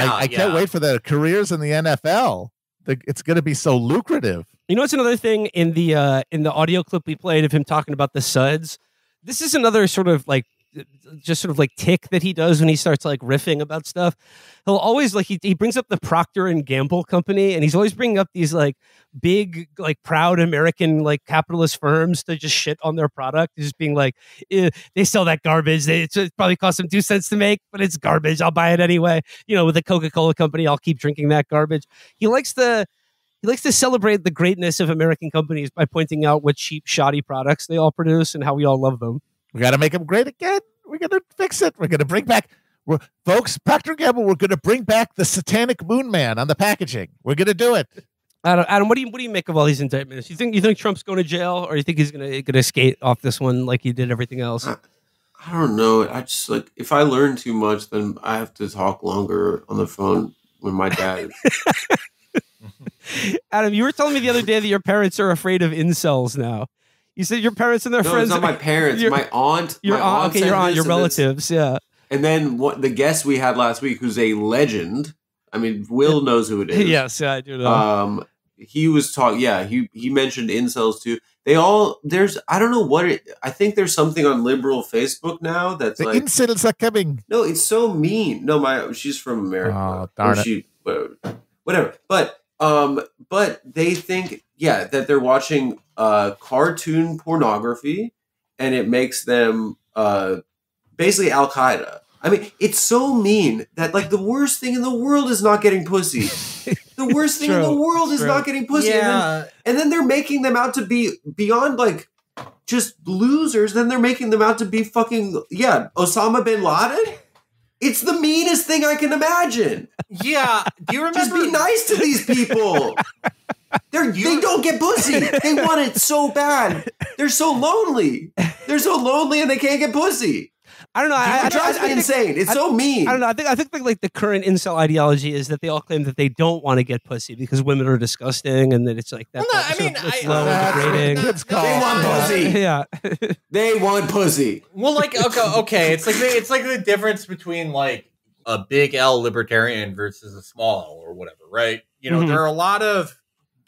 I can't wait for their careers in the NFL. it's going to be so lucrative. You know, it's another thing in the audio clip we played of him talking about the suds. This is another sort of like, just sort of like tick that he does when he starts like riffing about stuff. He'll always like, he brings up the Procter and Gamble company, and he's always bringing up these like big, like proud American, like capitalist firms to just shit on their product. He's just being like, they sell that garbage. It probably cost them 2 cents to make, but it's garbage. I'll buy it anyway. You know, with the Coca-Cola company, I'll keep drinking that garbage. He likes to celebrate the greatness of American companies by pointing out what cheap, shoddy products they all produce and how we all love them. We got to make them great again. We're going to fix it. We're going to bring back, folks, Procter & Gamble, we're going to bring back the satanic moon man on the packaging. We're going to do it. Adam, what do you make of all these indictments? You think Trump's going to jail, or you think he's going to skate off this one like he did everything else? I don't know. I just like, if I learn too much, then I have to talk longer on the phone when my dad is. Adam, you were telling me the other day that your parents are afraid of incels now. You said your parents and their friends. No, it's not my parents. My aunt. Your aunt. Okay, your aunt. Your relatives. Yeah. And then what, the guest we had last week, who's a legend. I mean, Will knows who it is. Yes, yeah, I do know. He was talking. Yeah, he mentioned incels too. They all there's. I don't know what it. I think there's something on liberal Facebook now that's the like incels are coming. No, it's so mean. No, she's from America. Oh, darn it. Whatever. But they think, yeah, that they're watching cartoon pornography, and it makes them basically Al Qaeda. I mean, it's so mean that like the worst thing in the world is not getting pussy. The worst thing in the world is not getting pussy. Yeah. And then they're making them out to be beyond like just losers. Then they're making them out to be fucking, yeah, Osama bin Laden. It's the meanest thing I can imagine. Yeah. Do you remember? Just be nice to these people. They don't get pussy. They want it so bad. They're so lonely. They're so lonely and they can't get pussy. I don't know. It drives me insane. It's so mean. I don't know. I think like the current incel ideology is that they all claim that they don't want to get pussy because women are disgusting and that it's like that. Well, no, I mean, it's low and degrading. They want pussy. Yeah, they want pussy. Well, like okay, it's like the difference between like a big L libertarian versus a small L or whatever, right? You know, there are a lot of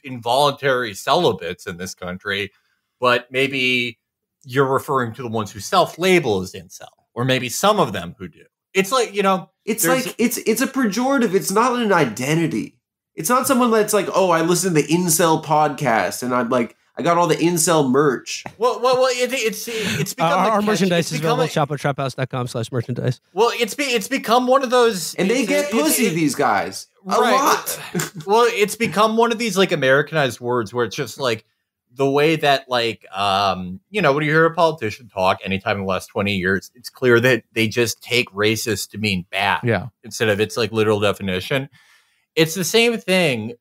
involuntary celibates in this country, but maybe you're referring to the ones who self-label as incel. Or maybe some of them who do. It's like, you know, it's like it's a pejorative. It's not an identity. It's not someone that's like, oh, I listen to the incel podcast and I'm like, I got all the incel merch. Well, it's become our merchandise is available at chapotraphouse.com/merchandise. Well, it's become one of those, and they get pussy. These guys, right? A lot. Well, it's become one of these like Americanized words where it's just like. The way that, like, you know, when you hear a politician talk anytime in the last 20 years, it's clear that they just take racist to mean bad. Yeah. Instead of its, like, literal definition. It's the same thing.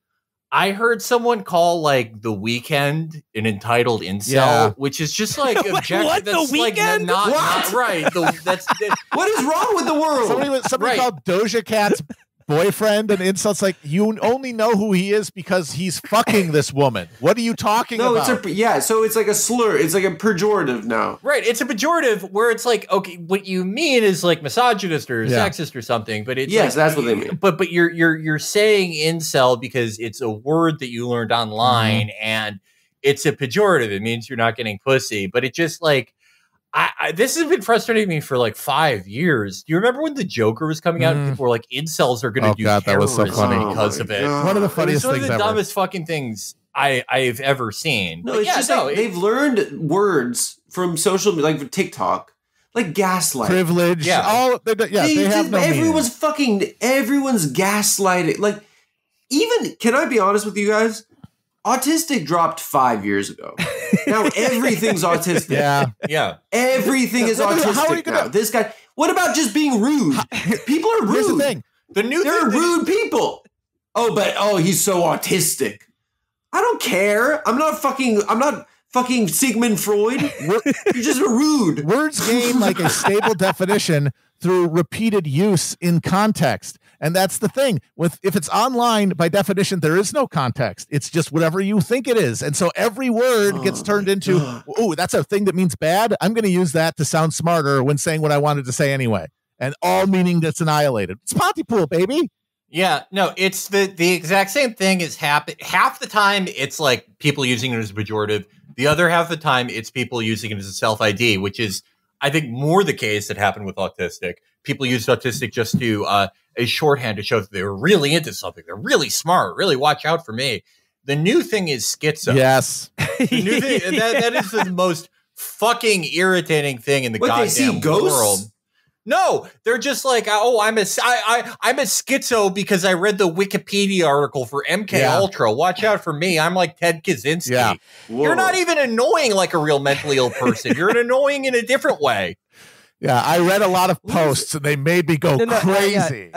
I heard someone call, like, The Weeknd an entitled incel, which is just, like, objective. What? That's, the like, Weeknd? Not right. What is wrong with the world? Somebody called Doja Cat's boyfriend and insults like, you only know who he is because he's fucking this woman. What are you talking about? It's so it's like a slur. It's like a pejorative now. Right. It's a pejorative where it's like, okay, what you mean is like misogynist or sexist or something, but it's like, that's what they mean. But you're saying incel because it's a word that you learned online and it's a pejorative. It means you're not getting pussy, but it just like this has been frustrating me for like 5 years. Do you remember when the Joker was coming out? And people were like, incels are going to do terrorism because of it. One of the funniest things ever. One of the dumbest fucking things I've ever seen. No, it's just like they've learned words from social media, like from TikTok, like gaslight. Privilege. Yeah. They have no everyone's meaning. Everyone's gaslighting. Like, even, can I be honest with you guys? Autistic dropped 5 years ago. Now everything's autistic. Yeah. Everything is autistic. How are you now? This guy. What about just being rude? People are rude. Here's the thing. They're rude people. Oh, he's so autistic. I don't care. I'm not fucking Sigmund Freud. You're just rude. Words gain like a stable definition through repeated use in context. And that's the thing. If it's online, by definition, there is no context. It's just whatever you think it is. And so every word gets turned into, oh, that's a thing that means bad. I'm going to use that to sound smarter when saying what I wanted to say anyway. And all meaning gets annihilated. It's Pontypool, baby. Yeah, no, it's the exact same thing is happening. Half the time, it's like people using it as a pejorative. The other half of the time, it's people using it as a self-ID, which is, I think, more the case that happened with autistic. People used autistic just to a shorthand to show that they were really into something. They're really smart. Really watch out for me. The new thing is schizo. Yes. The new thing, that is the most fucking irritating thing in the goddamn world. No, they're just like, oh, I'm a schizo because I read the Wikipedia article for MK Ultra. Watch out for me. I'm like Ted Kaczynski. Yeah. You're not even annoying like a real mentally ill person. You're annoying in a different way. Yeah, I read a lot of posts and they made me go crazy.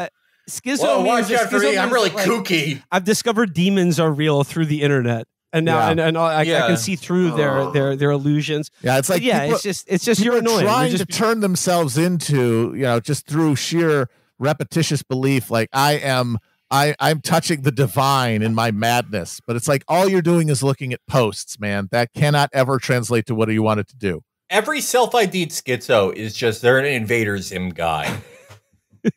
Schizo means, watch out for me. I'm really kooky. I've discovered demons are real through the internet. And now, I can see through their illusions. Yeah, it's like, people, it's just you're annoying. Trying to turn themselves into, you know, just through sheer repetitious belief, like I'm touching the divine in my madness. But it's like all you're doing is looking at posts, man. That cannot ever translate to what you want it to do. Every self-ID'd schizo is just they're an Invader Zim guy.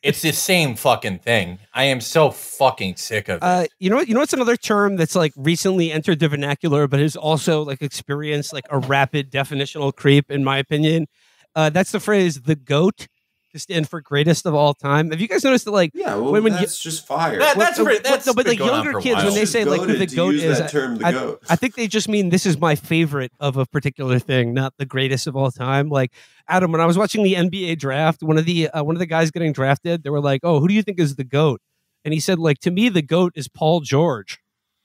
It's the same fucking thing. I am so fucking sick of it. You know what? You know what's another term that's like recently entered the vernacular, but has also like experienced like a rapid definitional creep, in my opinion. That's the phrase "the GOAT" to stand for greatest of all time. Have you guys noticed that? Like, yeah, well, when that's just fire. But like younger kids, when they say like who the GOAT is, I think they just mean this is my favorite of a particular thing, not the greatest of all time. Like. Adam, when I was watching the NBA draft, one of the guys getting drafted, they were like, "Oh, who do you think is the GOAT?" And he said, "Like to me, the GOAT is Paul George."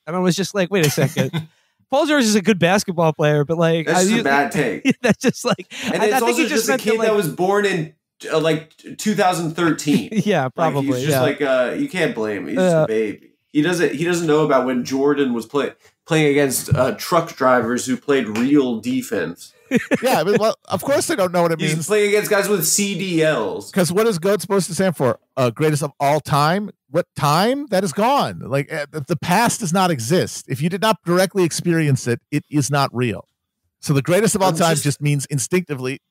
And I was just like, "Wait a second, Paul George is a good basketball player, but like that's a bad take." That's just like, and it's also just a kid that was born in like 2013. Yeah, probably. Like, he's just like you can't blame him. He's just a baby. He doesn't know about when Jordan was playing against truck drivers who played real defense. Yeah, I mean, well, of course they don't know what it means. He's playing against guys with CDLs. Because what is GOAT supposed to stand for? Greatest of all time? What time? That is gone. Like the past does not exist. If you did not directly experience it, it is not real. So the greatest of all time just means instinctively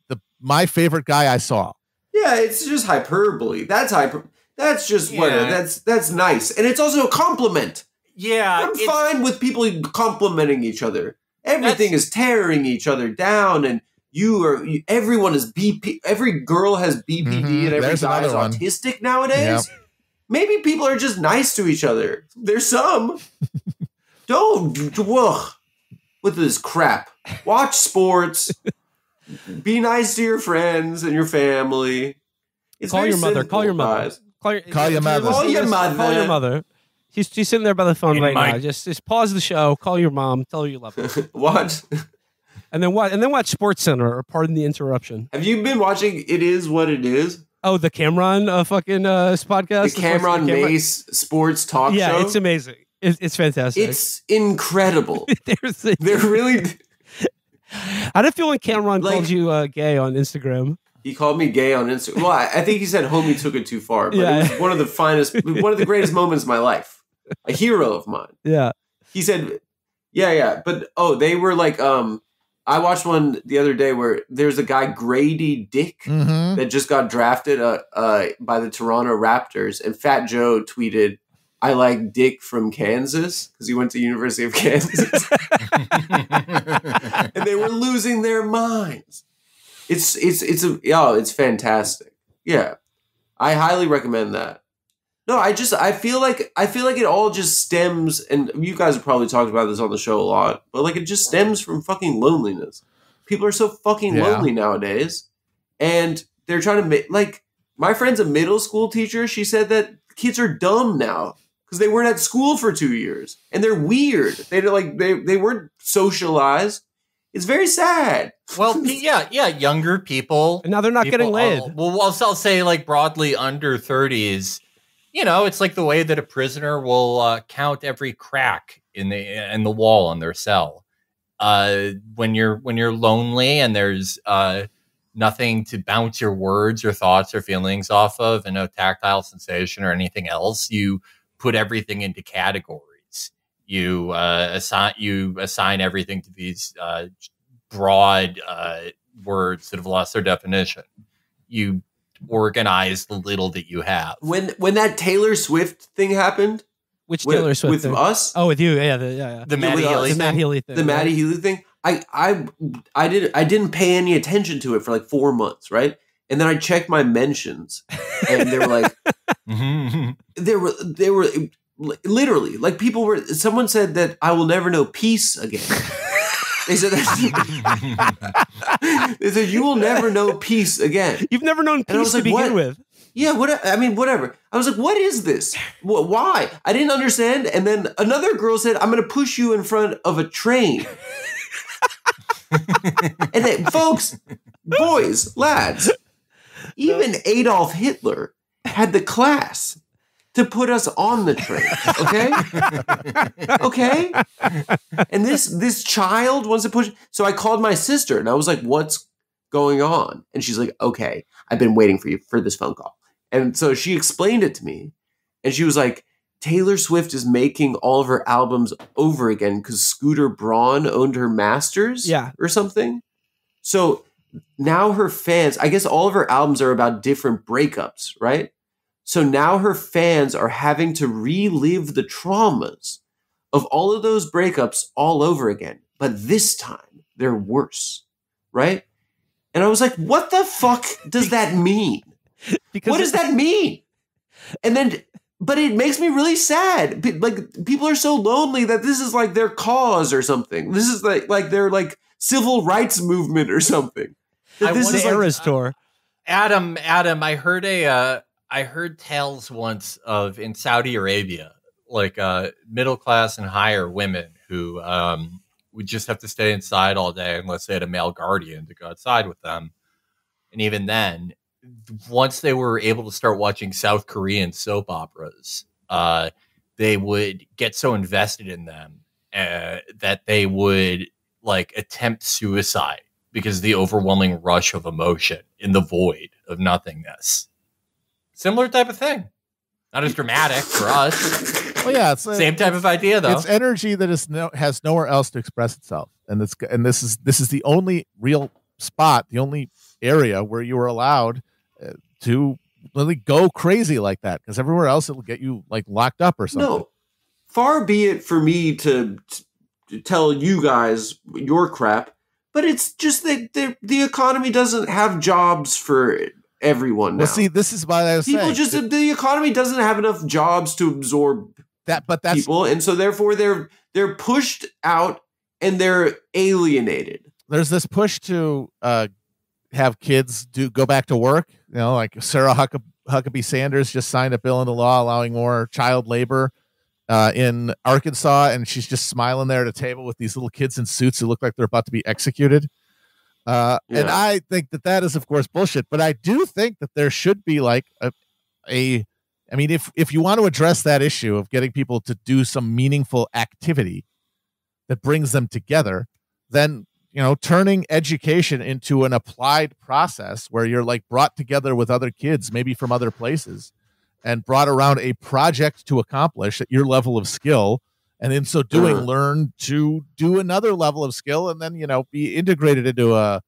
my favorite guy I saw. Yeah, it's just hyperbole. That's hyper. That's just whatever. That's nice, and it's also a compliment. Yeah, I'm fine with people complimenting each other. Everything is tearing each other down, and everyone is BP. Every girl has BPD, and every guy is autistic nowadays. Yep. Maybe people are just nice to each other. There's some. Don't with this crap. Watch sports. Be nice to your friends and your family. Call your mother. Call your mother. Call your mother. Call your mother. Call your mother. She's sitting there by the phone right now. Just pause the show. Call your mom. Tell her you love her. What? And then what? And then watch Sports Center. Or Pardon the Interruption. Have you been watching It Is What It Is? Oh, the Cameron fucking podcast. The Cameron Mace sports talk show. Yeah, it's amazing. It's fantastic. It's incredible. They're really. How did it feel when Cameron called you gay on Instagram? He called me gay on Instagram. Well, I think he said homie took it too far, but it was one of the greatest moments of my life. A hero of mine. Yeah. He said, yeah. But, they were like, I watched one the other day where there's a guy, Grady Dick, that just got drafted by the Toronto Raptors. And Fat Joe tweeted, I like Dick from Kansas, because he went to University of Kansas. And they were losing their minds. It's fantastic. Yeah. I highly recommend that. No, I feel like it all just stems, and you guys have probably talked about this on the show a lot, but like it just stems from fucking loneliness. People are so fucking lonely nowadays, and they're trying to like my friend's a middle school teacher. She said that kids are dumb now because they weren't at school for 2 years and they're weird. They weren't socialized. It's very sad. Well, yeah, younger people, and now they're not getting laid. I'll say like broadly under 30s. You know, it's like the way that a prisoner will count every crack in the wall on their cell. When you're lonely and there's nothing to bounce your words or thoughts or feelings off of, and no tactile sensation or anything else, you put everything into categories. You assign everything to these broad words that have lost their definition. You organized little that you have. When that Taylor Swift thing happened, which Taylor Swift with thing? Us? Oh, with you, the Maddie Healy, thing, the Maddie Healy thing. I didn't pay any attention to it for like 4 months, right? And then I checked my mentions, and they were like, they were literally like people were. Someone said that I will never know peace again. They said that. They said you will never know peace again. You've never known peace to begin with. Yeah, what I mean, whatever. I was like, what is this? Why? I didn't understand. And then another girl said, I'm going to push you in front of a train. And then, folks, boys, lads, even Adolf Hitler had the class to put us on the train, okay? Okay? And this child wants to push. So I called my sister, and I was like, what's going on? And she's like, okay, I've been waiting for you for this phone call. And so she explained it to me, and she was like, Taylor Swift is making all of her albums over again because Scooter Braun owned her masters or something. So now her fans, I guess all of her albums are about different breakups, right? So now her fans are having to relive the traumas of all of those breakups all over again. But this time they're worse, right? And I was like, what the fuck does that mean? What does that mean? And then, but it makes me really sad. Like, people are so lonely that this is like their cause or something. This is like their like civil rights movement or something. That this is Eras Tour. Adam, I heard tales once of in Saudi Arabia, like middle class and higher women who would just have to stay inside all day unless they had a male guardian to go outside with them. And even then, once they were able to start watching South Korean soap operas, they would get so invested in them that they would like attempt suicide because of the overwhelming rush of emotion in the void of nothingness. Similar type of thing. Not as dramatic for us. Well, yeah, it's same type of idea though. It's energy that is has nowhere else to express itself, and this is the only real spot, the only area where you are allowed to really go crazy like that. Because everywhere else, it'll get you like locked up or something. No, far be it for me to tell you guys your crap, but it's just that the economy doesn't have jobs for it. Everyone now. Well, see, this is why I was saying the economy doesn't have enough jobs to absorb that, but that's people, and so therefore they're pushed out and they're alienated. There's this push to have kids go back to work. You know, like Sarah Huckabee Sanders just signed a bill into law allowing more child labor in Arkansas, and she's just smiling there at a table with these little kids in suits who look like they're about to be executed. And I think that is, of course, bullshit. But I do think that there should be like I mean, if you want to address that issue of getting people to do some meaningful activity that brings them together, then, you know, turning education into an applied process where you're like brought together with other kids, maybe from other places, and brought around a project to accomplish at your level of skill. And in so doing, learn to do another level of skill and then, you know, be integrated into a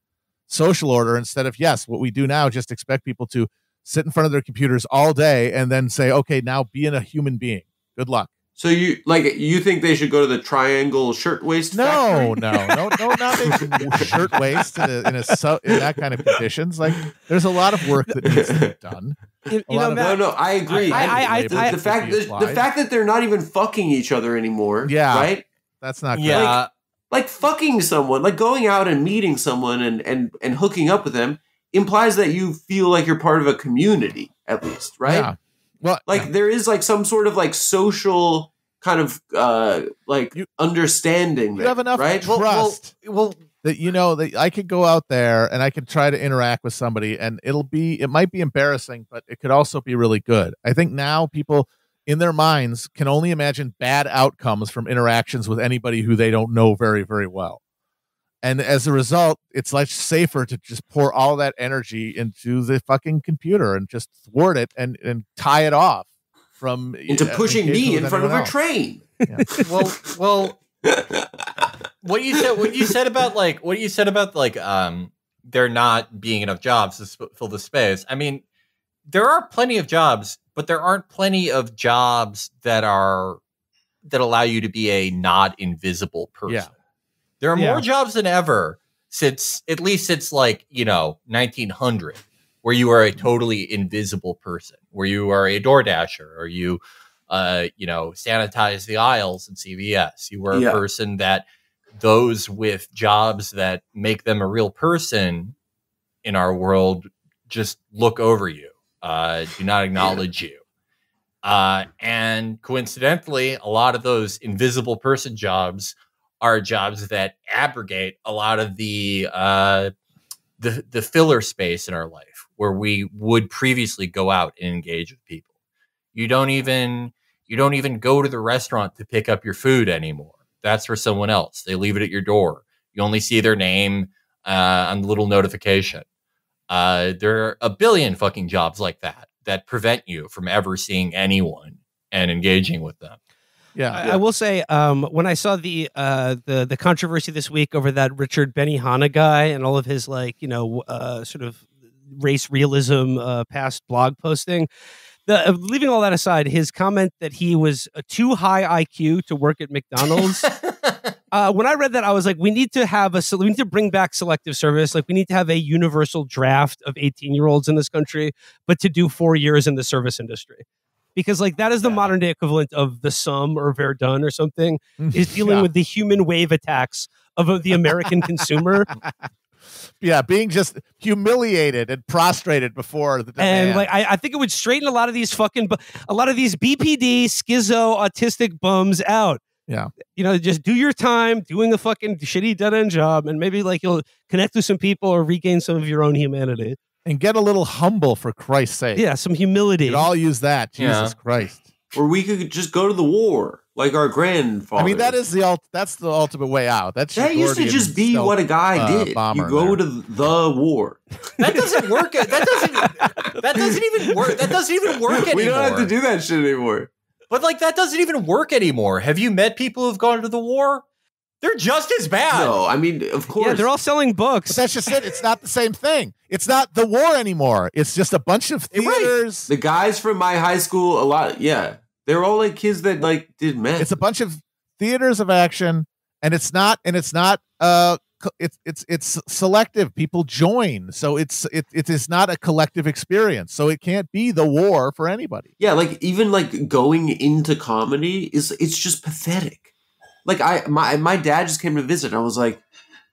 social order instead of, yes, what we do now, just expect people to sit in front of their computers all day and then say, OK, now be a human being. Good luck. So you think they should go to the Triangle Shirtwaist Factory? No, not a shirtwaist in that kind of conditions. Like, there's a lot of work that needs to be done. I agree. The fact that they're not even fucking each other anymore. Yeah, right. That's not good. Like fucking someone, like going out and meeting someone and hooking up with them implies that you feel like you're part of a community at least, right? Yeah. Well, like there is like some sort of like social kind of understanding. You have enough trust that you know that I could go out there and I could try to interact with somebody, and it might be embarrassing, but it could also be really good. I think now people in their minds can only imagine bad outcomes from interactions with anybody who they don't know very, very well. And as a result, it's much safer to just pour all that energy into the fucking computer and just thwart it and tie it off from into pushing me in front of a train. Yeah. what you said about like there not being enough jobs to fill the space. I mean, there are plenty of jobs, but there aren't plenty of jobs that allow you to be a not invisible person. Yeah. There are more jobs than ever since like, you know, 1900, where you are a totally invisible person, where you are a DoorDasher, or you, you know, sanitize the aisles in CVS. You were a person that those with jobs that make them a real person in our world just look over you, do not acknowledge you. And coincidentally, a lot of those invisible person jobs are jobs that abrogate a lot of the filler space in our life where we would previously go out and engage with people. You don't even go to the restaurant to pick up your food anymore. That's for someone else. They leave it at your door. You only see their name on the little notification. There are a billion fucking jobs like that prevent you from ever seeing anyone and engaging with them. Yeah, I will say, when I saw the controversy this week over that Richard Benihana guy and all of his, like, you know, sort of race realism past blog posting, leaving all that aside, his comment that he was a too high IQ to work at McDonald's. When I read that, I was like, we need to bring back selective service. Like, we need to have a universal draft of 18-year-olds in this country, but to do 4 years in the service industry. Because, like, that is the modern day equivalent of The Sum or Verdun or something, is dealing with the human wave attacks of the American consumer. Yeah, being just humiliated and prostrated before the demand. And, like, I think it would straighten a lot of these BPD, schizo, autistic bums out. Yeah. You know, just do your time doing a fucking shitty dead-end job, and maybe, like, you'll connect with some people or regain some of your own humanity. And get a little humble, for Christ's sake. Yeah, some humility. We'd all use that. Jesus Christ. Or we could just go to the war, like our grandfather. I mean, that's the ultimate way out. That used to just be stealth, what a guy did. You go to the war. That doesn't work. That doesn't even work. That doesn't even work anymore. We don't have to do that shit anymore. But, like, that doesn't even work anymore. Have you met people who've gone to the war? They're just as bad. No, I mean, of course. Yeah, they're all selling books. But that's just it. It's not the same thing. It's not the war anymore. It's just a bunch of theaters. Right. The guys from my high school, they're all, like, kids that, like, did men. It's a bunch of theaters of action, and it's selective. People join, so it is not a collective experience. So it can't be the war for anybody. Yeah, like, even, like, going into comedy it's just pathetic. Like, my dad just came to visit, and I was like,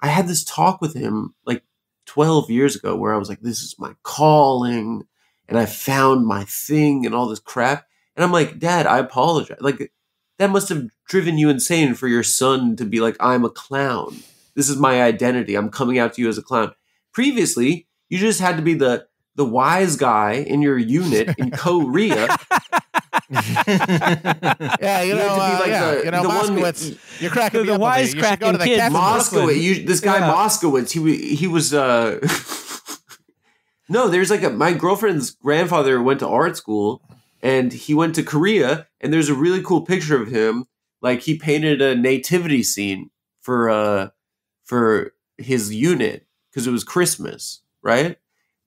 I had this talk with him like 12 years ago where I was like, this is my calling, and I found my thing and all this crap. And I'm like, Dad, I apologize. Like, that must have driven you insane for your son to be like, I'm a clown. This is my identity. I'm coming out to you as a clown. Previously, you just had to be the wise guy in your unit in Korea. Yeah, you know, the Moskowitz. You're cracking the wise cracking kid. Moskowitz. This guy Moskowitz. He was. No, there's like my girlfriend's grandfather went to art school, and he went to Korea, and there's a really cool picture of him. Like, he painted a nativity scene for his unit because it was Christmas, right?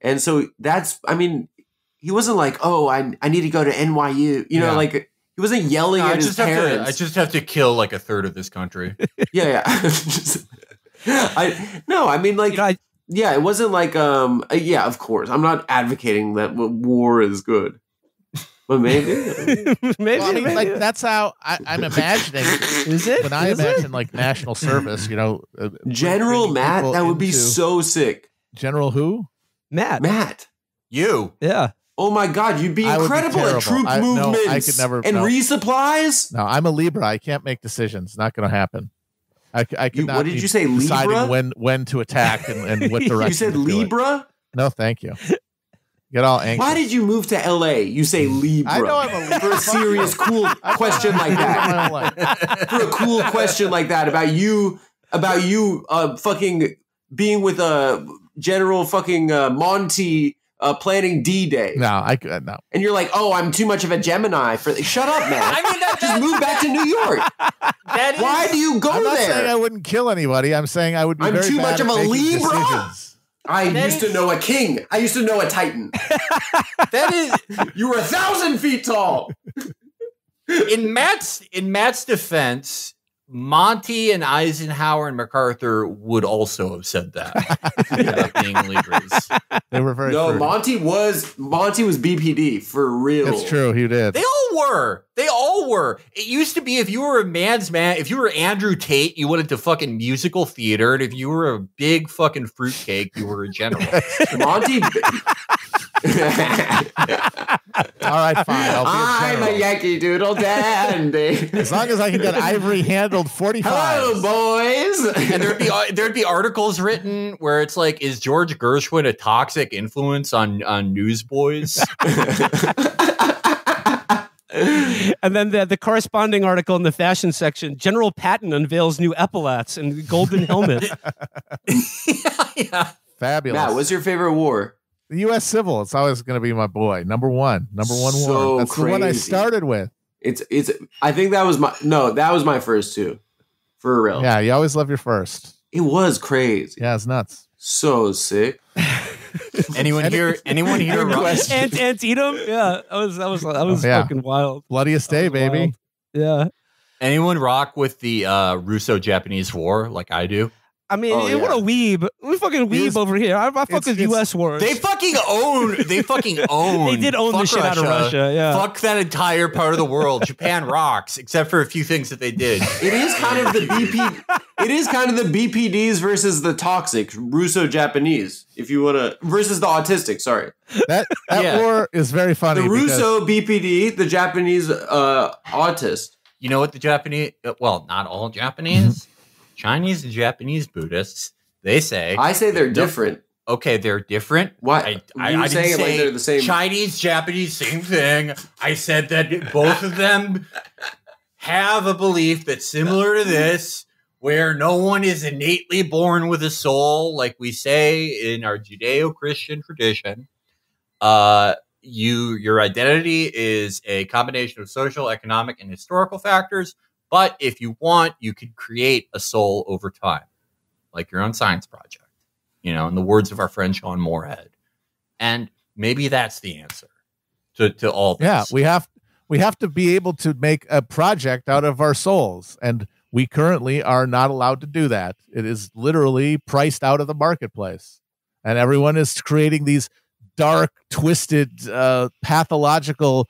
And so that's, I mean. He wasn't like, oh, I need to go to NYU. You know, like, he wasn't yelling at his parents. I just have to kill, like, a third of this country. I mean, like, you know, it wasn't like, of course. I'm not advocating that war is good. But maybe. Like, that's how I'm imagining. Is it? When I imagine, like, national service, you know. General Matt, that would be so sick. General who? Matt. You. Yeah. Oh my God, you'd be incredible at troop movements and resupplies. No, I'm a Libra. I can't make decisions. Not going to happen. What did you say? Deciding Libra? When to attack and what direction. You said Libra? No, thank you. Get all angry. Why did you move to LA? You say Libra. I know I'm a Libra. For a serious cool question like that. For a cool question like that about you fucking being with General fucking Monty. Planning D-Day. No. And you're like, oh, I'm too much of a Gemini for. Shut up, man. I mean, just move back to New York. Why do you go there? I'm not saying I wouldn't kill anybody. I'm saying I would. I'm too much of a Libra. Decisions. I used to know a king. I used to know a titan. That is, you were 1,000 feet tall. In Matt's defense, Monty and Eisenhower and MacArthur would also have said that about being leaders. They were very no. True. Monty was BPD for real. That's true. He did. They all were. It used to be if you were a man's man, if you were Andrew Tate, you went into fucking musical theater, and if you were a big fucking fruitcake, you were a general. Monty. All right, fine. I'm a Yankee Doodle Dandy. As long as I can get ivory handled 45. Hello, boys. And there'd be articles written where it's like, is George Gershwin a toxic influence on newsboys? And then the corresponding article in the fashion section, General Patton unveils new epaulets and golden helmet. Yeah. Fabulous. Matt, what's your favorite war? The U.S. Civil. It's always going to be my boy. Number one. So war. That's crazy. The one I started with. It's. I think that was my. No, that was my first too. For real. Yeah, you always love your first. It was crazy. Yeah, it's nuts. So sick. Anyone here? Antietam. Yeah, that was fucking wild. Bloodiest day, baby. Wild. Yeah. Anyone rock with the Russo-Japanese War like I do? I mean, what a weeb! We fucking weeb over here. I fuck with U.S. wars. They fucking own. They did own the shit out of Russia. Yeah, fuck that entire part of the world. Japan rocks, except for a few things that they did. It is kind of the BP. It is kind of the BPDs versus the toxic Russo-Japanese. If you want to versus the autistic. Sorry, that war is very funny. The Russo BPD, the Japanese autist. You know what the Japanese? Well, not all Japanese. Chinese and Japanese Buddhists, they say... I say they're different. Okay, they're different. What? I didn't say like they're the same. Chinese, Japanese, same thing. I said that both of them have a belief that's similar to this, where no one is innately born with a soul, like we say in our Judeo-Christian tradition. Your identity is a combination of social, economic, and historical factors. But if you want, you could create a soul over time, like your own science project, in the words of our friend Sean Moorhead. And maybe that's the answer to all this. Yeah, we have to be able to make a project out of our souls. And we currently are not allowed to do that. It is literally priced out of the marketplace. And everyone is creating these dark, twisted, pathological,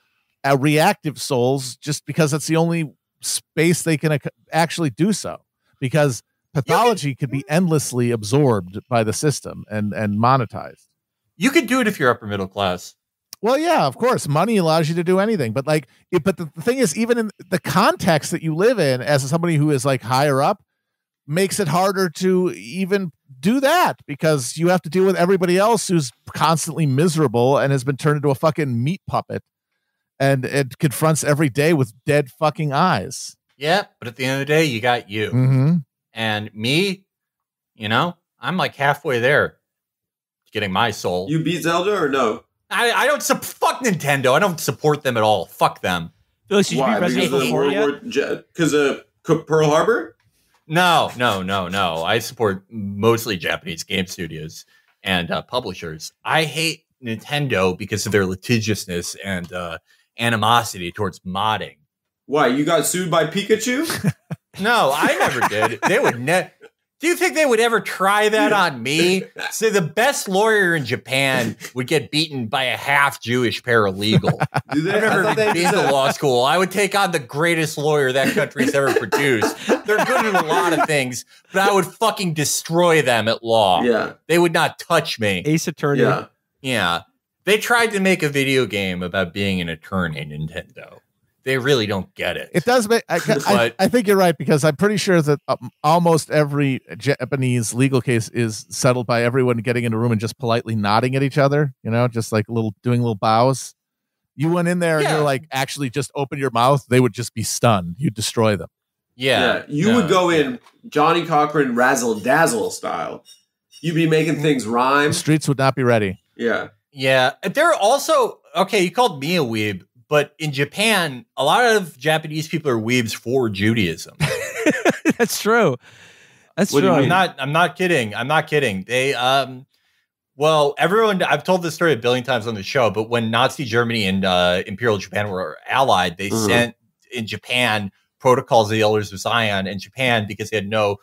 reactive souls just because it's the only space they can actually do so, because pathology could be endlessly absorbed by the system and monetized. You could do it if you're upper middle class. Well, yeah, of course, money allows you to do anything. But the thing is, even in the context that you live in, as somebody who is like higher up, makes it harder to even do that, because you have to deal with everybody else who's constantly miserable and has been turned into a fucking meat puppet. And it confronts every day with dead fucking eyes. Yeah, but at the end of the day, you got you. Mm-hmm. And me, I'm like halfway there getting my soul. You beat Zelda or no? I don't fuck Nintendo. I don't support them at all. Fuck them. Why? Because of Pearl Harbor? No. I support mostly Japanese game studios and publishers. I hate Nintendo because of their litigiousness and animosity towards modding. Why, you got sued by Pikachu? No, I never did. They would never. Do you think they would ever try that on me? So the best lawyer in Japan would get beaten by a half Jewish paralegal. I've never been to law school. I would take on the greatest lawyer that country's ever produced. They're good at a lot of things, but I would fucking destroy them at law. Yeah, they would not touch me. Ace Attorney. Yeah. Yeah, they tried to make a video game about being an attorney, Nintendo. They really don't get it. It does make, I think you're right, because I'm pretty sure that almost every Japanese legal case is settled by everyone getting in a room and just politely nodding at each other, just like doing little bows. You went in there and you're like, actually just open your mouth. They would just be stunned. You'd destroy them. Yeah. You would go in Johnny Cochran, razzle dazzle style. You'd be making things rhyme. The streets would not be ready. Yeah. Yeah. They're also, okay, you called me a weeb, but in Japan, a lot of Japanese people are weebs for Judaism. That's true. That's true. I'm not kidding. They Well, everyone, I've told this story a billion times on the show, but when Nazi Germany and Imperial Japan were allied, they sent in Japan protocols of the Elders of Zion in Japan because they had no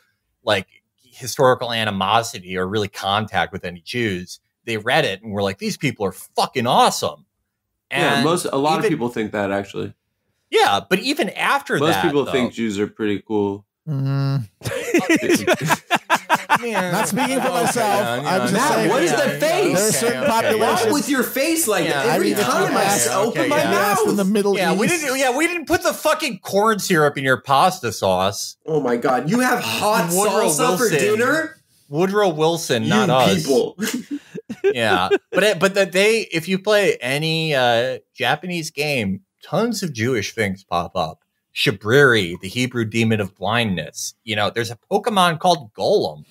like historical animosity or really contact with any Jews. They read it and were like, these people are fucking awesome. And yeah, a lot of people think that actually. Yeah, but even after most people think Jews are pretty cool. Not speaking for myself. I'm just saying, what is that face? There's a certain population. Why with your face like that? Every time I open my mouth in the Middle East. We didn't put the fucking corn syrup in your pasta sauce. Oh my god, you have hot salsa for dinner? Woodrow Wilson, not us. You people. Yeah, but that they, if you play any Japanese game, tons of Jewish things pop up. Shabriri, the Hebrew demon of blindness. You know, there's a Pokemon called Golem.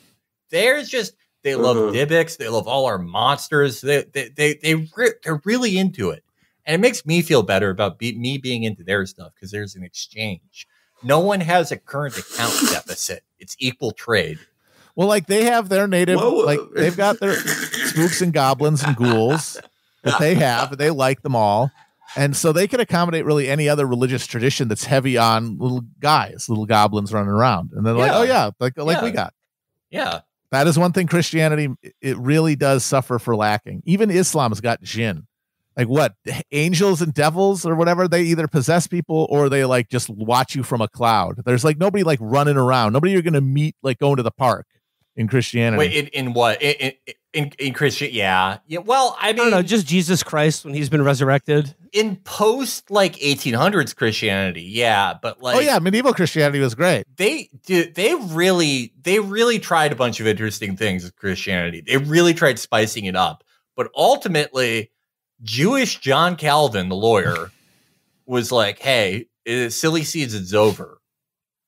There's just, they love Dibbicks. They love all our monsters. They're really into it. And it makes me feel better about me being into their stuff because there's an exchange. No one has a current account deficit. It's equal trade. Well, like they have their native, like they've got their spooks and goblins and ghouls that they have. They like them all. And so they can accommodate really any other religious tradition that's heavy on little guys, little goblins running around. And they're like, oh, yeah, like we got. Yeah. That is one thing Christianity, it really does suffer for lacking. Even Islam has got jinn. Like what? Angels and devils or whatever. They either possess people or they like just watch you from a cloud. There's like nobody like running around. Nobody you're going to meet like going to the park in Christianity. Wait, in what? In Christian, yeah. Well, I mean, I don't know, just Jesus Christ when he's been resurrected in post like 1800s Christianity, yeah. But like, oh yeah, medieval Christianity was great. They really tried a bunch of interesting things with Christianity. They really tried spicing it up, but ultimately, Jewish John Calvin, the lawyer, was like, "Hey, silly seeds, it's over.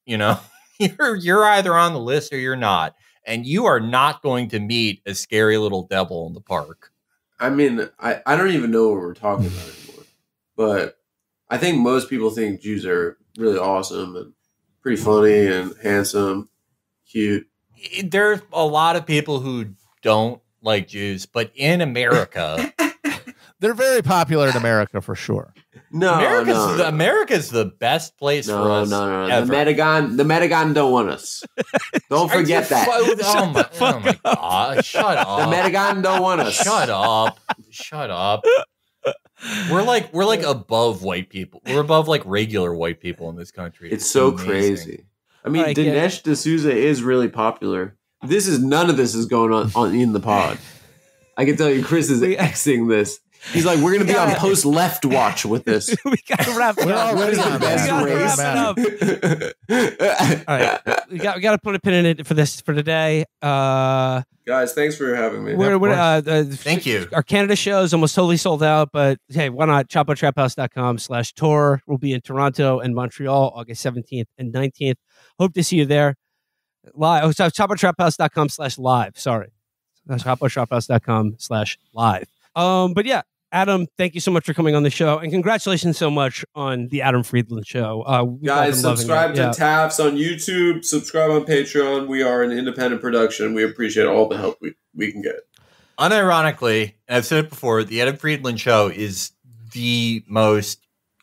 You know, you're either on the list or you're not." And you are not going to meet a scary little devil in the park. I mean, I don't even know what we're talking about anymore. But I think most people think Jews are really awesome and pretty funny and handsome, cute. There's a lot of people who don't like Jews, but in America... They're very popular in America, for sure. No, America's the best place for us. No. The Metagon don't want us. Don't forget that. Oh my God. Shut up. The Metagon don't want us. Shut up. We're like above white people. We're above like regular white people in this country. It's so amazing. Crazy. I mean, Dinesh D'Souza is really popular. None of this is going on in the pod. I can tell you, Chris is Xing this. He's like, we're going to be on post left watch with this. We got to wrap it up. What is the best race? All right. We got to put a pin in it for this for today. Guys, thanks for having me. Thank you. Our Canada show is almost totally sold out, but hey, why not? ChapoTrapHouse.com/tour. We'll be in Toronto and Montreal August 17th and 19th. Hope to see you there. Live. Oh, so ChapoTrapHouse.com/live. Sorry. ChapoTrapHouse.com/live. But yeah, Adam, thank you so much for coming on the show, and congratulations so much on the Adam Friedland show. Guys, subscribe to Taps on YouTube, subscribe on Patreon. We are an independent production. We appreciate all the help we can get. Unironically, and I've said it before, the Adam Friedland show is the most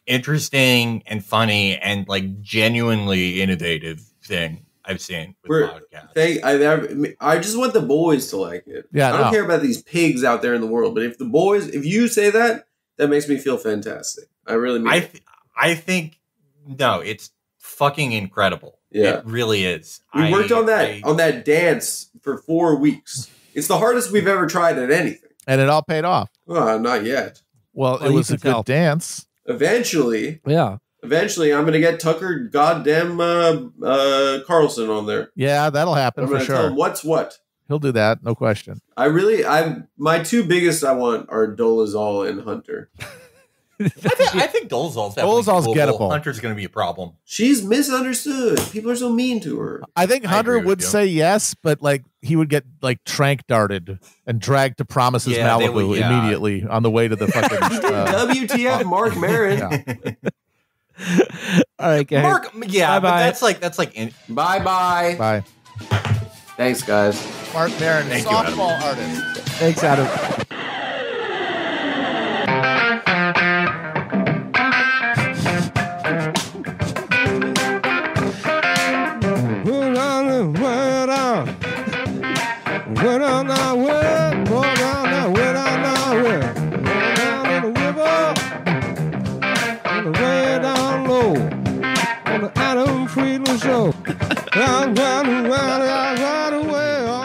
interesting and funny and like genuinely innovative thing I've seen with podcasts. I just want the boys to like it. Yeah, I don't care about these pigs out there in the world, but if the boys, if you say that, that makes me feel fantastic. I really mean it. I think, no, it's fucking incredible. Yeah. It really is. We worked on that dance for 4 weeks. It's the hardest we've ever tried at anything. And it all paid off. Well, not yet. Well, it was a good dance. Eventually. Yeah. Eventually, I'm going to get Tucker goddamn Carlson on there. Yeah, that'll happen for sure. Tell him what's what. He'll do that, no question. My two biggest I want are Dolezal and Hunter. I think Dolezal's gettable. Hunter's going to be a problem. She's misunderstood. People are so mean to her. I think Hunter would say yes, but like he would get like trank darted and dragged to Promises Malibu immediately on the way to the fucking WTF Mark Maron. Yeah. All right, guys. Mark, yeah, bye, but bye. That's like bye. Thanks, guys. Mark Maron, softball artist. Thanks, Adam. Adam Friedland Show. I got away.